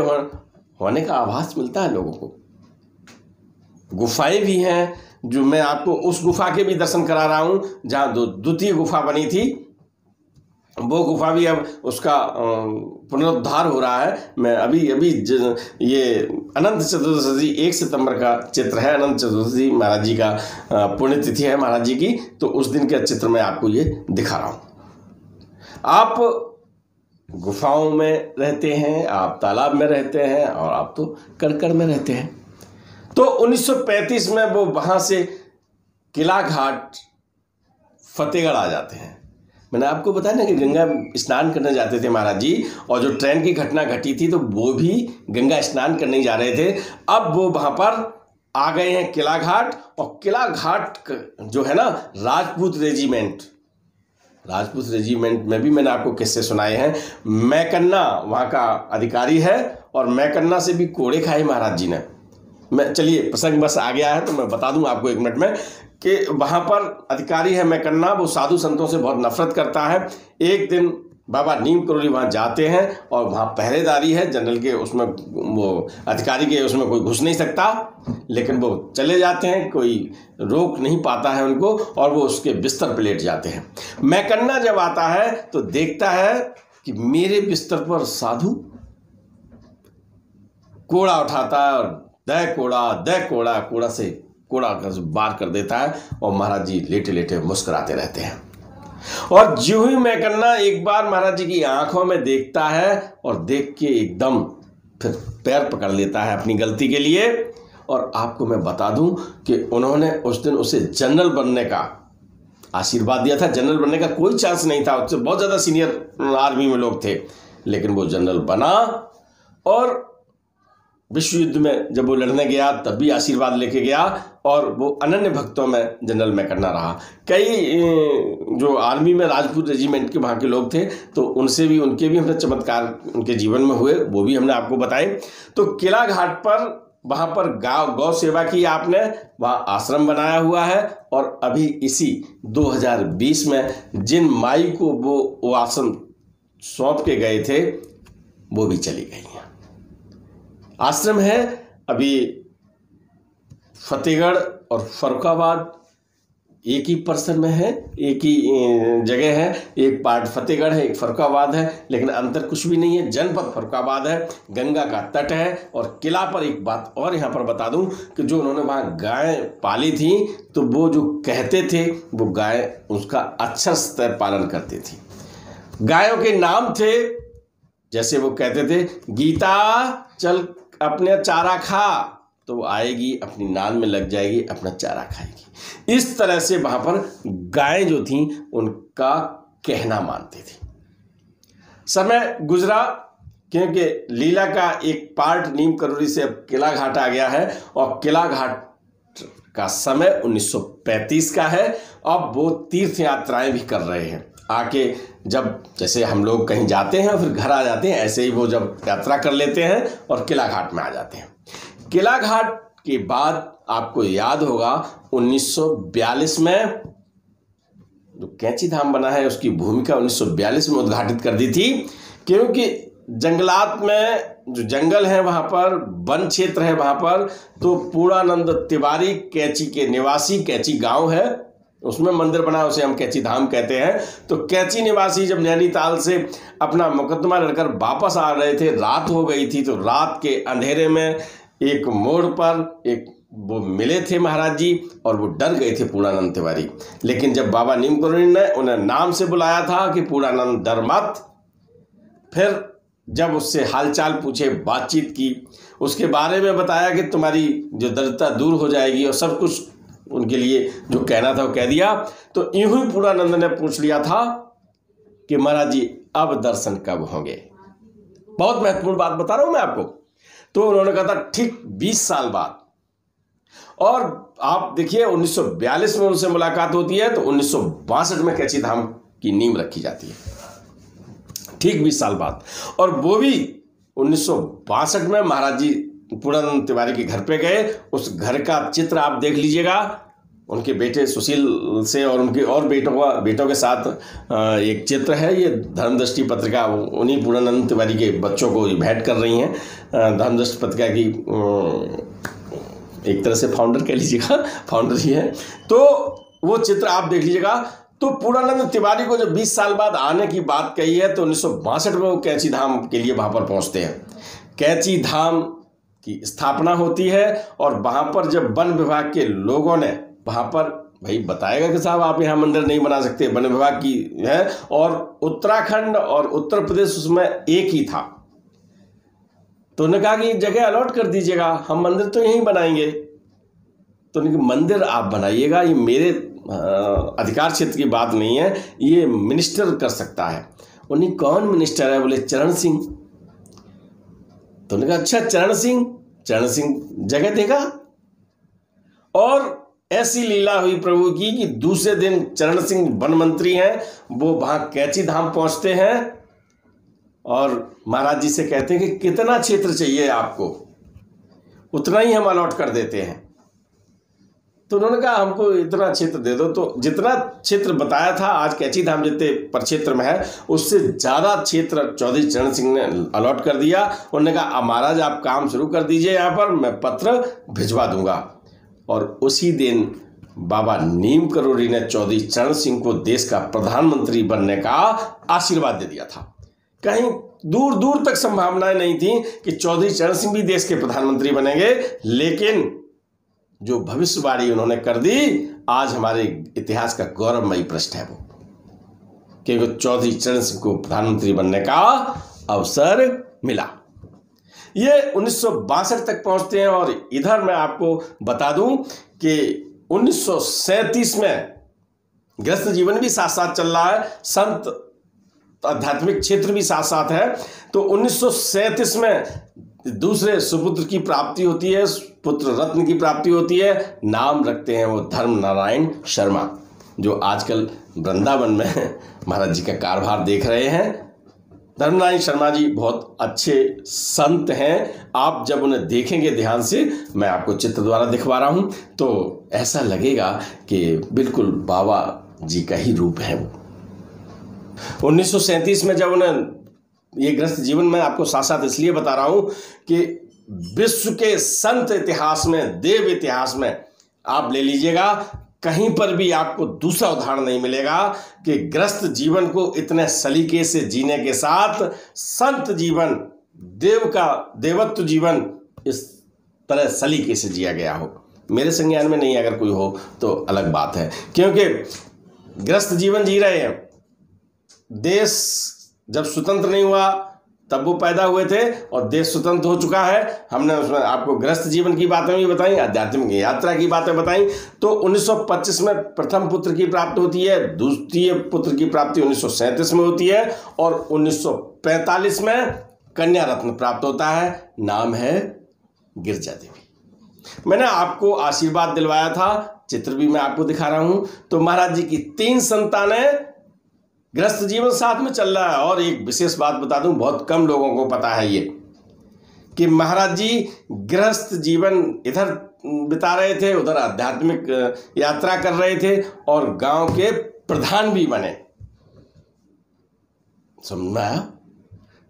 होने का आभास मिलता है लोगों को। गुफाएं भी हैं, जो मैं आपको उस गुफा के भी दर्शन करा रहा हूं जहां द्वितीय गुफा बनी थी, वो गुफा भी अब उसका पुनरुद्धार हो रहा है। मैं अभी ये अनंत चतुर्दशी 1 सितंबर का चित्र है, अनंत चतुर्दशी महाराज जी का पुण्यतिथि है महाराज जी की, तो उस दिन के चित्र में आपको ये दिखा रहा हूँ। आप गुफाओं में रहते हैं, आप तालाब में रहते हैं और आप तो कड़कड़ में रहते हैं। तो 1935 में वो वहाँ से किला घाट फतेहगढ़ आ जाते हैं। मैंने आपको बताया ना कि गंगा स्नान करने जाते थे महाराज जी, और जो ट्रेन की घटना घटी थी तो वो भी गंगा स्नान करने जा रहे थे। अब वो वहाँ पर आ गए हैं किला घाट, और किला घाट जो है ना राजपूत रेजिमेंट, राजपूत रेजिमेंट में भी मैंने आपको किस्से सुनाए हैं। मैकेना वहाँ का अधिकारी है और मैकेना से भी कोड़े खाए महाराज जी ने। मैं चलिए प्रसंग बस आ गया है तो मैं बता दूं आपको 1 मिनट में कि वहाँ पर अधिकारी है मैकेना, वो साधु संतों से बहुत नफरत करता है। एक दिन बाबा नीम करोली वहाँ जाते हैं और वहाँ पहरेदारी है जनरल के, उसमें वो अधिकारी के उसमें कोई घुस नहीं सकता, लेकिन वो चले जाते हैं, कोई रोक नहीं पाता है उनको और वो उसके बिस्तर पर लेट जाते हैं। मैकेना जब आता है तो देखता है कि मेरे बिस्तर पर साधु कोड़ा उठाता है और दे कोड़ा से कोड़ा कर बार कर देता है और महाराज जी लेटे लेटे मुस्कुराते रहते हैं। और ज्यों ही मैकेना एक बार महाराज जी की आंखों में देखता है और देख के एकदम फिर पैर पकड़ लेता है अपनी गलती के लिए। और आपको मैं बता दूं कि उन्होंने उस दिन उसे जनरल बनने का आशीर्वाद दिया था। जनरल बनने का कोई चांस नहीं था, उससे बहुत ज़्यादा सीनियर आर्मी में लोग थे, लेकिन वो जनरल बना। और विश्व युद्ध में जब वो लड़ने गया तब भी आशीर्वाद लेके गया, और वो अनन्य भक्तों में जनरल मैकेना रहा। कई जो आर्मी में राजपूत रेजिमेंट के वहाँ के लोग थे तो उनसे भी उनके भी हमने चमत्कार उनके जीवन में हुए, वो भी हमने आपको बताए। तो किला घाट पर वहाँ पर गौ सेवा की आपने, वहाँ आश्रम बनाया हुआ है। और अभी इसी 2020 में जिन माई को वो आश्रम सौंप के गए थे वो भी चली गई हैं। आश्रम है अभी फतेहगढ़ और फर्रुखाबाद एक ही पर्सन में है, एक ही जगह है, एक पार्ट फतेहगढ़ है, एक फर्रुखाबाद है, लेकिन अंतर कुछ भी नहीं है। जनपद फर्रुखाबाद है, गंगा का तट है। और किला पर एक बात और यहाँ पर बता दूँ कि जो उन्होंने वहाँ गायें पाली थी तो वो जो कहते थे वो गाय उसका अच्छा स्तर पालन करती थी। गायों के नाम थे, जैसे वो कहते थे गीता चल अपने चारा खा, तो वो आएगी अपनी नान में लग जाएगी अपना चारा खाएगी। इस तरह से वहाँ पर गायें जो थीं उनका कहना मानती थी। समय गुजरा क्योंकि लीला का एक पार्ट नीम करोली से अब किला घाट आ गया है और किला घाट का समय 1935 का है। अब वो तीर्थ यात्राएं भी कर रहे हैं, आके जब जैसे हम लोग कहीं जाते हैं फिर घर आ जाते हैं, ऐसे ही वो जब यात्रा कर लेते हैं और किला घाट में आ जाते हैं। किला घाट के बाद आपको याद होगा 1942 में जो कैंची धाम बना है उसकी भूमिका 1942 में उद्घाटित कर दी थी, क्योंकि जंगलात में जो जंगल है वहाँ पर वन क्षेत्र है वहाँ पर, तो पूर्णानंद तिवारी कैंची के निवासी, कैंची गांव है उसमें मंदिर बना, उसे हम कैंची धाम कहते हैं। तो कैंची निवासी जब नैनीताल से अपना मुकदमा लड़कर वापस आ रहे थे, रात हो गई थी, तो रात के अंधेरे में एक मोड़ पर एक वो मिले थे महाराज जी और वो डर गए थे पूर्णानंद तिवारी। लेकिन जब बाबा नीम करोली ने उन्हें नाम से बुलाया था कि पूर्णानंद डर मत, फिर जब उससे हालचाल पूछे, बातचीत की, उसके बारे में बताया कि तुम्हारी जो दर्दता दूर हो जाएगी और सब कुछ उनके लिए जो कहना था वो कह दिया। तो यूं ही पूर्णानंद ने पूछ लिया था कि महाराज जी अब दर्शन कब होंगे, बहुत महत्वपूर्ण बात बता रहा हूं मैं आपको। तो उन्होंने कहा था ठीक 20 साल बाद, और आप देखिए 1942 में उनसे मुलाकात होती है तो 1962 में कैंची धाम की नींव रखी जाती है, ठीक 20 साल बाद। और वो भी 1962 में महाराज जी पूर्णानंद तिवारी के घर पे गए, उस घर का चित्र आप देख लीजिएगा, उनके बेटे सुशील से और उनके और बेटों के साथ एक चित्र है। ये धर्मदृष्टि पत्रिका उन्हीं पूर्णानंद तिवारी के बच्चों को भेंट कर रही हैं, धर्मदृष्टि पत्रिका की एक तरह से फाउंडर कह लीजिएगा, फाउंडर ही है। तो वो चित्र आप देख लीजिएगा। तो पूर्णानंद तिवारी को जब 20 साल बाद आने की बात कही है तो 1962 में वो कैंची धाम के लिए वहाँ पर पहुँचते हैं। कैंची धाम की स्थापना होती है और वहाँ पर जब वन विभाग के लोगों ने वहाँ पर भाई बताएगा कि साहब आप यहाँ मंदिर नहीं बना सकते, वन विभाग की है, और उत्तराखंड और उत्तर प्रदेश उसमें एक ही था, तो उन्होंने कहा कि जगह अलॉट कर दीजिएगा, हम मंदिर तो यहीं बनाएंगे। तो उन्होंने कहा मंदिर आप बनाइएगा, ये मेरे अधिकार क्षेत्र की बात नहीं है, ये मिनिस्टर कर सकता है। उन्हें कौन मिनिस्टर है, बोले चरण सिंह। तो उन्होंने कहा अच्छा चरण सिंह जगह देगा। और ऐसी लीला हुई प्रभु की कि दूसरे दिन चरण सिंह वन मंत्री हैं, वो वहाँ कैंची धाम पहुँचते हैं और महाराज जी से कहते हैं कि कितना क्षेत्र चाहिए आपको, उतना ही हम अलॉट कर देते हैं। तो उन्होंने कहा हमको इतना क्षेत्र दे दो, तो जितना क्षेत्र बताया था आज कैंची धाम जितने पर क्षेत्र में है उससे ज़्यादा क्षेत्र चौधरी चरण सिंह ने अलॉट कर दिया। उन्होंने कहा महाराज आप काम शुरू कर दीजिए, यहाँ पर मैं पत्र भिजवा दूंगा। और उसी दिन बाबा नीम करोली ने चौधरी चरण सिंह को देश का प्रधानमंत्री बनने का आशीर्वाद दे दिया था। कहीं दूर दूर तक संभावनाएं नहीं थी कि चौधरी चरण सिंह भी देश के प्रधानमंत्री बनेंगे, लेकिन जो भविष्यवाणी उन्होंने कर दी आज हमारे इतिहास का गौरवमयी पृष्ठ है वो, क्योंकि चौधरी चरण सिंह को प्रधानमंत्री बनने का अवसर मिला। ये 1962 तक पहुंचते हैं। और इधर मैं आपको बता दूं कि 1937 में गृहस्थ जीवन भी साथ साथ चल रहा है, संत आध्यात्मिक क्षेत्र भी साथ साथ है। तो 1937 में दूसरे सुपुत्र की प्राप्ति होती है, पुत्र रत्न की प्राप्ति होती है, नाम रखते हैं वो धर्म नारायण शर्मा, जो आजकल वृंदावन में महाराज जी का कारभार देख रहे हैं। धर्म नारायण शर्मा जी बहुत अच्छे संत हैं, आप जब उन्हें देखेंगे ध्यान से, मैं आपको चित्र द्वारा दिखवा रहा हूँ, तो ऐसा लगेगा कि बिल्कुल बाबा जी का ही रूप है वो। 1937 में जब उन्हें ये गृहस्थ जीवन में आपको साथ साथ इसलिए बता रहा हूं कि विश्व के संत इतिहास में, देव इतिहास में आप ले लीजिएगा, कहीं पर भी आपको दूसरा उदाहरण नहीं मिलेगा कि गृहस्थ जीवन को इतने सलीके से जीने के साथ संत जीवन, देव का देवत्व जीवन इस तरह सलीके से जिया गया हो। मेरे संज्ञान में नहीं, अगर कोई हो तो अलग बात है, क्योंकि गृहस्थ जीवन जी रहे हैं। देश जब स्वतंत्र नहीं हुआ तब वो पैदा हुए थे और देश स्वतंत्र हो चुका है। हमने उसमें आपको गृहस्थ जीवन की बातें भी बताई, आध्यात्मिक यात्रा की बातें बताई। तो 1925 में प्रथम पुत्र की प्राप्ति होती है, द्वितीय पुत्र की प्राप्ति 1937 में होती है, और 1945 में कन्या रत्न प्राप्त होता है। नाम है गिरजा देवी। मैंने आपको आशीर्वाद दिलवाया था, चित्र भी मैं आपको दिखा रहा हूं। तो महाराज जी की 3 संतानें, गृहस्थ जीवन साथ में चल रहा है। और एक विशेष बात बता दूं, बहुत कम लोगों को पता है ये कि महाराज जी गृहस्थ जीवन इधर बिता रहे थे, उधर आध्यात्मिक यात्रा कर रहे थे और गांव के प्रधान भी बने। समझ में आया?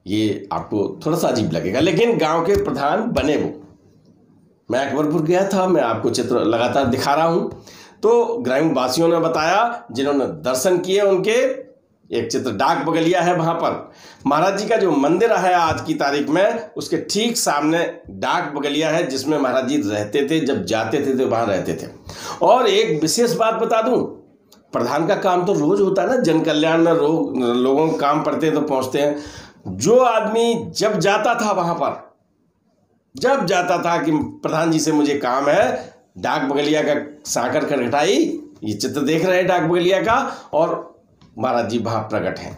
ये आपको थोड़ा सा अजीब लगेगा, लेकिन गांव के प्रधान बने वो। मैं अकबरपुर गया था, मैं आपको चित्र लगातार दिखा रहा हूं। तो ग्रामीणवासियों ने बताया, जिन्होंने दर्शन किए उनके एक चित्र डाक बगलिया है, वहां पर महाराज जी का जो मंदिर है आज की तारीख में, उसके ठीक सामने डाक बगलिया है जिसमें महाराज जी रहते थे। जब जाते थे तो वहां रहते थे। और एक विशेष बात बता दूं, प्रधान का काम तो रोज होता है ना, जन कल्याण में लोगों को काम पड़ते हैं तो पहुंचते हैं। जो आदमी जब जाता था वहां पर, जब जाता था कि प्रधान जी से मुझे काम है, डाक बगलिया का साकर खटखटाई, ये चित्र देख रहे हैं डाक बगलिया का, और महाराज जी वहाँ प्रकट हैं।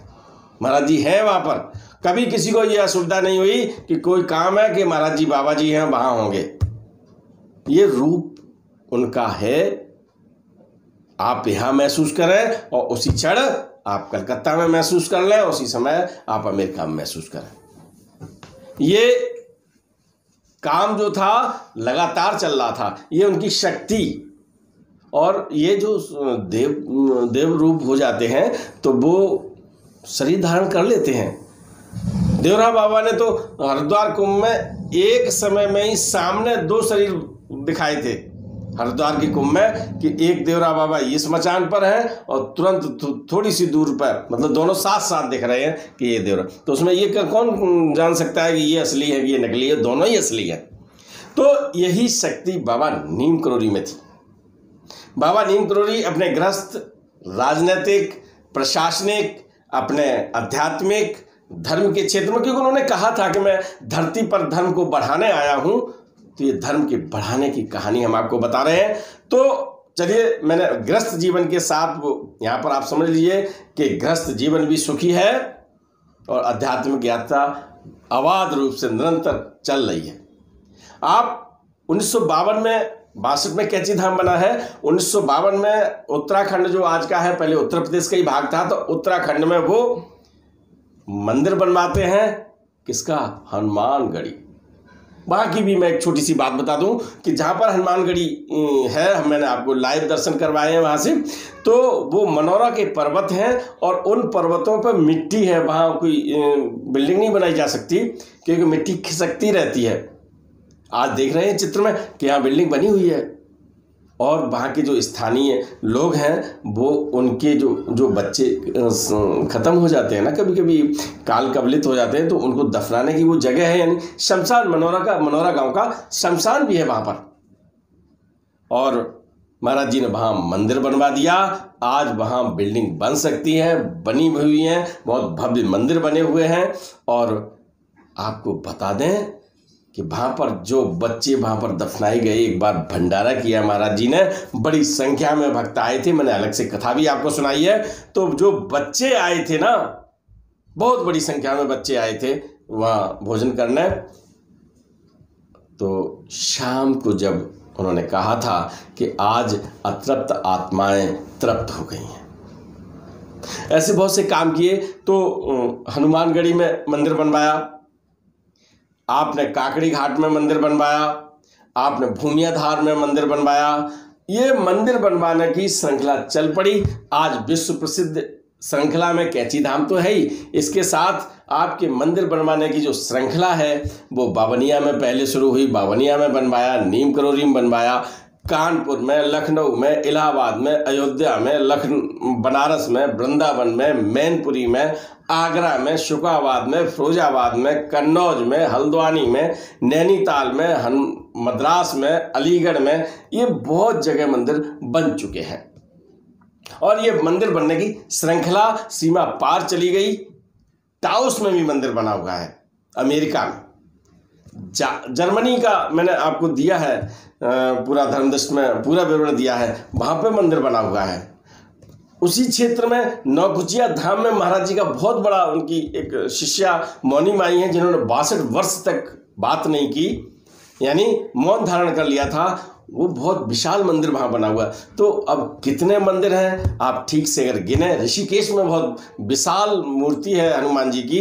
महाराज जी हैं वहाँ पर। कभी किसी को यह असुविधा नहीं हुई कि कोई काम है कि महाराज जी बाबा जी हैं वहाँ होंगे। ये रूप उनका है, आप यहाँ महसूस करें और उसी क्षण आप कलकत्ता में महसूस कर लें, उसी समय आप अमेरिका में महसूस करें। ये काम जो था लगातार चल रहा था, ये उनकी शक्ति। और ये जो देव रूप हो जाते हैं तो वो शरीर धारण कर लेते हैं। देवराह बाबा ने तो हरिद्वार कुंभ में एक समय में ही सामने 2 शरीर दिखाए थे हरिद्वार के कुंभ में, कि एक देवराह बाबा इस मचान पर है और तुरंत थोड़ी सी दूर पर, मतलब दोनों साथ साथ दिख रहे हैं कि ये देवराह। तो उसमें ये कौन जान सकता है कि ये असली है कि ये नकली है, दोनों ही असली है। तो यही शक्ति बाबा नीम करोली में थी। बाबा नीम करोली अपने गृहस्थ, राजनीतिक, प्रशासनिक, अपने आध्यात्मिक, धर्म के क्षेत्र में, क्योंकि उन्होंने कहा था कि मैं धरती पर धर्म को बढ़ाने आया हूं, तो ये धर्म के बढ़ाने की कहानी हम आपको बता रहे हैं। तो चलिए, मैंने गृहस्थ जीवन के साथ यहाँ पर आप समझ लीजिए कि गृहस्थ जीवन भी सुखी है और आध्यात्मिक यात्रा अबाध रूप से निरंतर चल रही है। आप 1952 में 62 में कैंची धाम बना है। 1952 में उत्तराखंड जो आज का है, पहले उत्तर प्रदेश का ही भाग था, तो उत्तराखंड में वो मंदिर बनवाते हैं किसका, हनुमानगढ़ी। वहाँ की भी मैं एक छोटी सी बात बता दूं कि जहाँ पर हनुमानगढ़ी है, मैंने आपको लाइव दर्शन करवाए हैं वहाँ से। तो वो मनोरा के पर्वत हैं और उन पर्वतों पर मिट्टी है, वहाँ कोई बिल्डिंग नहीं बनाई जा सकती क्योंकि मिट्टी खिसकती रहती है। आज देख रहे हैं चित्र में कि यहाँ बिल्डिंग बनी हुई है। और वहाँ के जो स्थानीय लोग हैं वो, उनके जो बच्चे ख़त्म हो जाते हैं ना, कभी कभी काल कबलित हो जाते हैं, तो उनको दफनाने की वो जगह है, यानी शमशान। मनोरा गांव का शमशान भी है वहाँ पर। और महाराज जी ने वहाँ मंदिर बनवा दिया। आज वहाँ बिल्डिंग बन सकती है, बनी हुई है, बहुत भव्य मंदिर बने हुए हैं। और आपको बता दें कि वहाँ पर जो बच्चे वहाँ पर दफनाए गए, एक बार भंडारा किया महाराज जी ने, बड़ी संख्या में भक्त आए थे। मैंने अलग से कथा भी आपको सुनाई है। तो जो बच्चे आए थे ना, बहुत बड़ी संख्या में बच्चे आए थे वहाँ भोजन करने। तो शाम को जब उन्होंने कहा था कि आज अतृप्त आत्माएं तृप्त हो गई हैं, ऐसे बहुत से काम किए। तो हनुमानगढ़ी में मंदिर बनवाया आपने, काकड़ी घाट में मंदिर बनवाया आपने, भूमिया धार में मंदिर बनवाया। ये मंदिर बनवाने की श्रृंखला चल पड़ी। आज विश्व प्रसिद्ध श्रृंखला में कैंची धाम तो है ही, इसके साथ आपके मंदिर बनवाने की जो श्रृंखला है वो बवनिया में पहले शुरू हुई, बवनिया में बनवाया, नीम करोली में बनवाया, कानपुर में, लखनऊ में, इलाहाबाद में, अयोध्या में, बनारस में, वृंदावन में, मैनपुरी में, आगरा में, शुकाबाद में, फिरोजाबाद में, कन्नौज में, हल्द्वानी में, नैनीताल में, मद्रास में, अलीगढ़ में, ये बहुत जगह मंदिर बन चुके हैं। और ये मंदिर बनने की श्रृंखला सीमा पार चली गई। ताओस में भी मंदिर बना हुआ है अमेरिका में। जर्मनी का मैंने आपको दिया है, पूरा धर्मदृष्टि में पूरा विवरण दिया है, वहाँ पे मंदिर बना हुआ है। उसी क्षेत्र में नौकुचिया धाम में महाराज जी का बहुत बड़ा उनकी एक शिष्या मौनी माई है जिन्होंने 62 वर्ष तक बात नहीं की, यानी मौन धारण कर लिया था। वो बहुत विशाल मंदिर वहाँ बना हुआ है। तो अब कितने मंदिर हैं आप ठीक से अगर गिने, ऋषिकेश में बहुत विशाल मूर्ति है हनुमान जी की।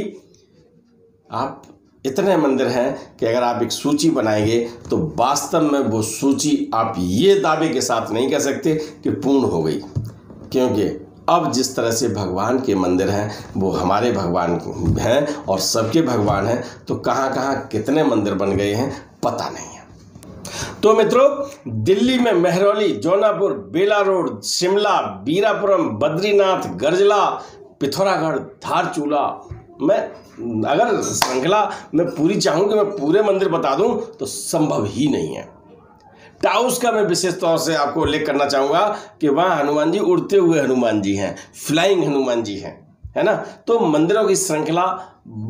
आप इतने मंदिर हैं कि अगर आप एक सूची बनाएंगे तो वास्तव में वो सूची आप ये दावे के साथ नहीं कह सकते कि पूर्ण हो गई, क्योंकि अब जिस तरह से भगवान के मंदिर हैं वो हमारे भगवान हैं और सबके भगवान हैं। तो कहाँ कहाँ कितने मंदिर बन गए हैं पता नहीं है। तो मित्रों, दिल्ली में महरौली, जौनापुर, बेला रोड, शिमला, बीरापुरम, बद्रीनाथ, गर्जला, पिथौरागढ़, धारचूला, मैं अगर श्रृंखला में पूरी चाहूँ कि मैं पूरे मंदिर बता दूँ तो संभव ही नहीं है। ताओस का मैं विशेष तौर से आपको उल्लेख करना चाहूँगा कि वहाँ हनुमान जी उड़ते हुए हनुमान जी हैं, फ्लाइंग हनुमान जी हैं, है ना। तो मंदिरों की श्रृंखला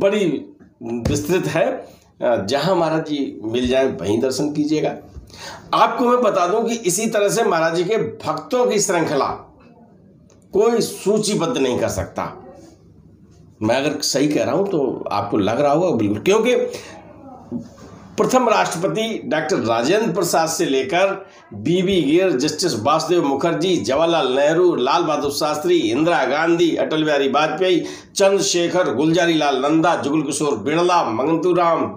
बड़ी विस्तृत है, जहाँ महाराज जी मिल जाए वहीं दर्शन कीजिएगा। आपको मैं बता दूं कि इसी तरह से महाराज जी के भक्तों की श्रृंखला कोई सूचीबद्ध नहीं कर सकता। मैं अगर सही कह रहा हूं तो आपको लग रहा होगा बिल्कुल, क्योंकि प्रथम राष्ट्रपति डॉक्टर राजेंद्र प्रसाद से लेकर बीबी गिर, जस्टिस वासुदेव मुखर्जी, जवाहरलाल नेहरू, लाल बहादुर शास्त्री, इंदिरा गांधी, अटल बिहारी वाजपेयी, चंद्रशेखर, गुलजारी लाल नंदा, जुगल किशोर बिड़ला, मंगतू राम,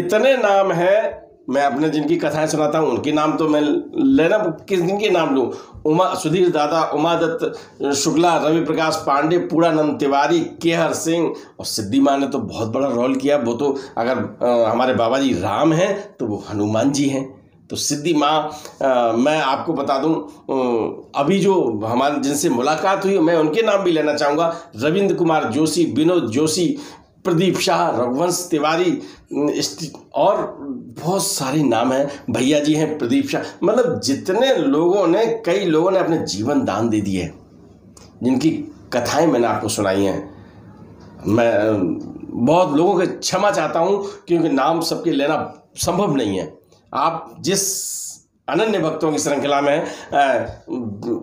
इतने नाम हैं। मैं अपने जिनकी कथाएं सुनाता हूँ उनके नाम तो मैं लेना, किस दिन के नाम लूँ? उमा सुधीर दादा, उमा दत्त शुक्ला, रवि प्रकाश पांडे, पूर्णानंद तिवारी, केहर सिंह, और सिद्धि माँ ने तो बहुत बड़ा रोल किया। वो तो अगर हमारे बाबा जी राम हैं तो वो हनुमान जी हैं। तो सिद्धि माँ, मैं आपको बता दूं अभी जो हमारे जिनसे मुलाकात हुई मैं उनके नाम भी लेना चाहूँगा। रविंद्र कुमार जोशी, विनोद जोशी, प्रदीप शाह, रघुवंश तिवारी, और बहुत सारे नाम हैं। भैया जी हैं प्रदीप शाह, मतलब जितने लोगों ने, कई लोगों ने अपने जीवन दान दे दिए जिनकी कथाएं मैंने आपको सुनाई हैं। मैं बहुत लोगों के क्षमा चाहता हूं क्योंकि नाम सबके लेना संभव नहीं है। आप जिस अनन्य भक्तों की श्रृंखला में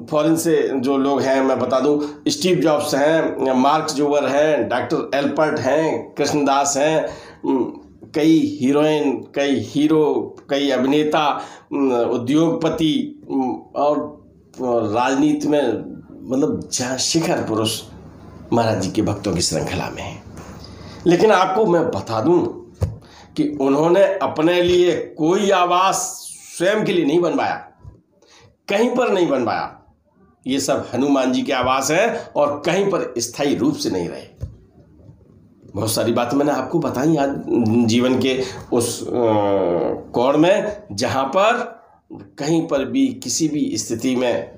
फॉरेन से जो लोग हैं मैं बता दूं, स्टीव जॉब्स हैं, मार्क जोवर हैं, डॉक्टर एल्पर्ट हैं, कृष्णदास हैं, कई हीरोइन, कई हीरो, कई अभिनेता, उद्योगपति और राजनीति में, मतलब जहाँ शिखर पुरुष महाराज जी के भक्तों की श्रृंखला में है। लेकिन आपको मैं बता दूं कि उन्होंने अपने लिए कोई आवास स्वयं के लिए नहीं बनवाया, कहीं पर नहीं बनवाया। ये सब हनुमान जी के आवास हैं और कहीं पर स्थायी रूप से नहीं रहे। बहुत सारी बातें मैंने आपको बताई आज जीवन के उस कोण में जहाँ पर कहीं पर भी किसी भी स्थिति में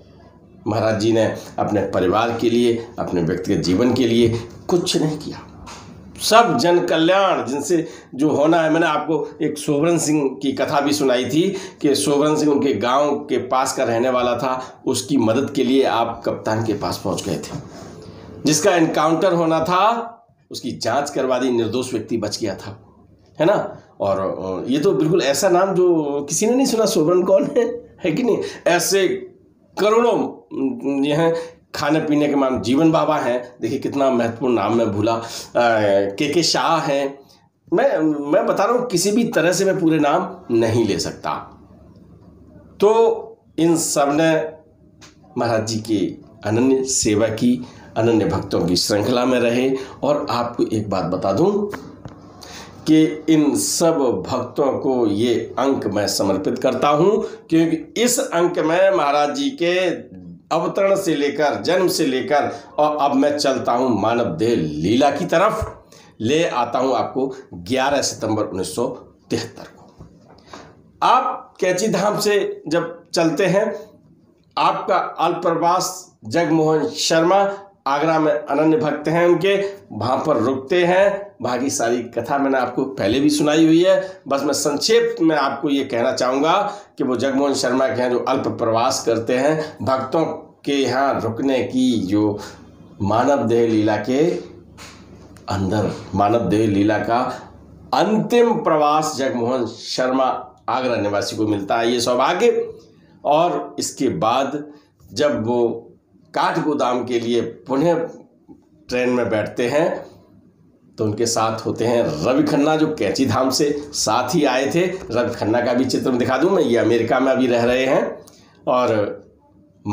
महाराज जी ने अपने परिवार के लिए, अपने व्यक्तिगत जीवन के लिए कुछ नहीं किया। सब जन कल्याण जिनसे जो होना है, मैंने आपको एक सोवरण सिंह की कथा भी सुनाई थी कि सोवरण सिंह उनके गांव के पास का रहने वाला था, उसकी मदद के लिए आप कप्तान के पास पहुँच गए थे। जिसका एनकाउंटर होना था उसकी जांच करवा दी, निर्दोष व्यक्ति बच गया था, है ना। और ये तो बिल्कुल ऐसा नाम जो किसी ने नहीं सुना, सोबरन कौन है कि नहीं। ऐसे करोड़ों ये हैं खाने पीने के मामले। जीवन बाबा हैं, देखिए कितना महत्वपूर्ण नाम मैं भूला, के शाह हैं। मैं बता रहा हूँ किसी भी तरह से मैं पूरे नाम नहीं ले सकता। तो इन सब ने महाराज जी की अनन्य सेवा की, अनन्य भक्तों की श्रृंखला में रहे। और आपको एक बात बता दूं कि इन सब भक्तों को ये अंक मैं समर्पित करता हूं, क्योंकि इस अंक में महाराज जी के अवतरण से लेकर, जन्म से लेकर, और अब मैं चलता हूं मानव देह लीला की तरफ, ले आता हूं आपको 11 सितंबर 1973 को। आप कैंची धाम से जब चलते हैं, आपका अल्पप्रवास, जगमोहन शर्मा आगरा में अनन्य भक्त हैं उनके, वहाँ पर रुकते हैं। वहाँ की सारी कथा मैंने आपको पहले भी सुनाई हुई है। बस मैं संक्षेप में आपको ये कहना चाहूँगा कि वो जगमोहन शर्मा के यहाँ जो अल्प प्रवास करते हैं, भक्तों के यहाँ रुकने की जो मानव देह लीला के अंदर, मानव देह लीला का अंतिम प्रवास जगमोहन शर्मा आगरा निवासी को मिलता है, ये सौभाग्य। और इसके बाद जब वो काठ गोदाम के लिए पुनः ट्रेन में बैठते हैं तो उनके साथ होते हैं रवि खन्ना, जो कैंची धाम से साथ ही आए थे। रवि खन्ना का भी चित्र दिखा दूं मैं, ये अमेरिका में अभी रह रहे हैं। और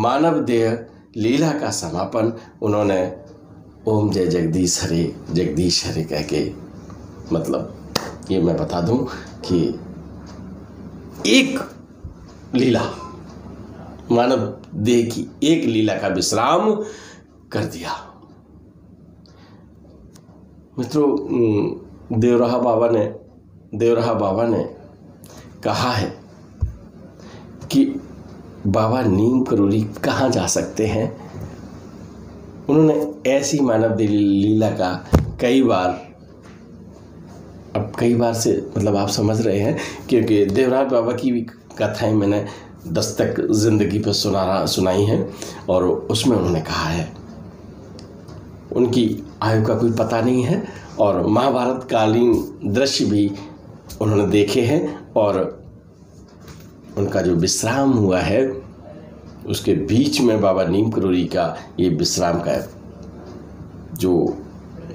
मानव देह लीला का समापन उन्होंने ओम जय जगदीश हरे कह के, मतलब ये मैं बता दूं कि एक लीला, मानव देह की एक लीला का विश्राम कर दिया। मित्रों, देवराह बाबा ने कहा है कि बाबा नीम करोली कहाँ जा सकते हैं। उन्होंने ऐसी मानव लीला का कई बार, अब कई बार से मतलब आप समझ रहे हैं, क्योंकि देवराह बाबा की भी कथाएं मैंने 10 तक जिंदगी पर सुनाई हैं। और उसमें उन्होंने कहा है उनकी आयु का कोई पता नहीं है और महाभारत कालीन दृश्य भी उन्होंने देखे हैं और उनका जो विश्राम हुआ है उसके बीच में बाबा नीम करोली का ये विश्राम का जो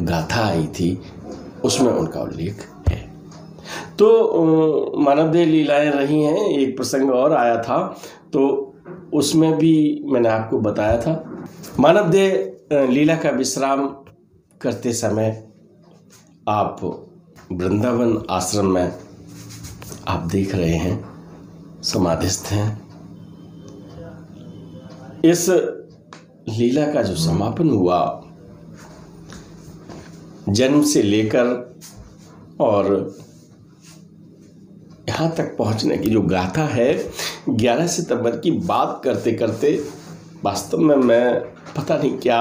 गाथा आई थी उसमें उनका उल्लेख है। तो मानवदेह लीलाएँ रही हैं। एक प्रसंग और आया था तो उसमें भी मैंने आपको बताया था। मानवदेह लीला का विश्राम करते समय आप वृंदावन आश्रम में आप देख रहे हैं समाधिस्थ हैं। इस लीला का जो समापन हुआ, जन्म से लेकर और यहाँ तक पहुँचने की जो गाथा है 11 सितंबर की बात करते करते, वास्तव में मैं पता नहीं क्या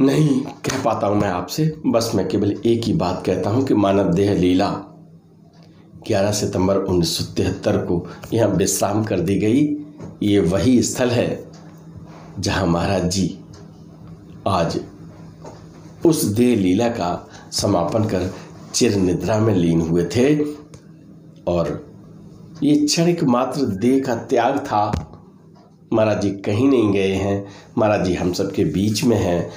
नहीं कह पाता हूँ मैं आपसे। बस मैं केवल एक ही बात कहता हूँ कि मानव देह लीला 11 सितंबर 1973 को यहाँ विश्राम कर दी गई। ये वही स्थल है जहाँ महाराज जी आज उस देह लीला का समापन कर चिर निद्रा में लीन हुए थे। और ये क्षणिक मात्र देह का त्याग था। महाराज जी कहीं नहीं गए हैं, महाराज जी हम सब के बीच में हैं।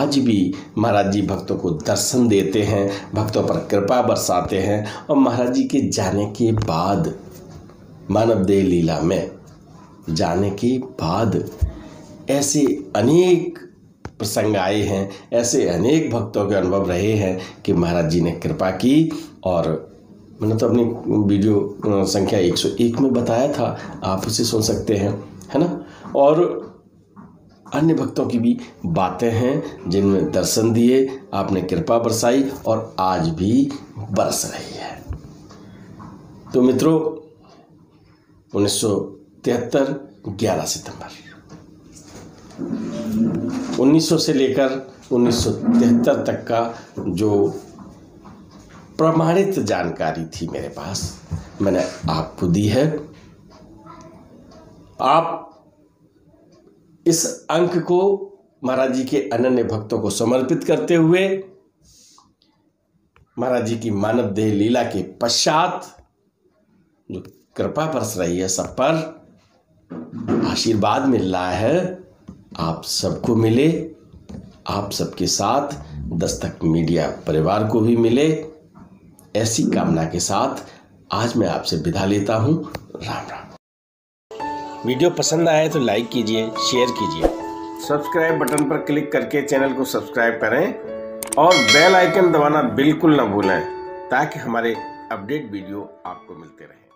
आज भी महाराज जी भक्तों को दर्शन देते हैं, भक्तों पर कृपा बरसाते हैं। और महाराज जी के जाने के बाद, मानव देह लीला में जाने के बाद ऐसे अनेक प्रसंग आए हैं, ऐसे अनेक भक्तों के अनुभव रहे हैं कि महाराज जी ने कृपा की। और मैंने तो अपनी वीडियो संख्या 101 में बताया था, आप उसे सुन सकते हैं, है ना। और अन्य भक्तों की भी बातें हैं जिनमें दर्शन दिए, आपने कृपा बरसाई और आज भी बरस रही है। तो मित्रों, 1973 11 सितंबर 1900 से लेकर 1973 तक का जो प्रमाणित जानकारी थी मेरे पास, मैंने आपको दी है। आप इस अंक को महाराज जी के अनन्य भक्तों को समर्पित करते हुए, महाराज जी की मानव देह लीला के पश्चात जो कृपा बरस रही है, सब पर आशीर्वाद मिल रहा है, आप सबको मिले, आप सबके साथ 10 तक मीडिया परिवार को भी मिले, ऐसी कामना के साथ आज मैं आपसे विदा लेता हूं। राम राम। वीडियो पसंद आए तो लाइक कीजिए, शेयर कीजिए, सब्सक्राइब बटन पर क्लिक करके चैनल को सब्सक्राइब करें और बेल आइकन दबाना बिल्कुल ना भूलें ताकि हमारे अपडेट वीडियो आपको मिलते रहें।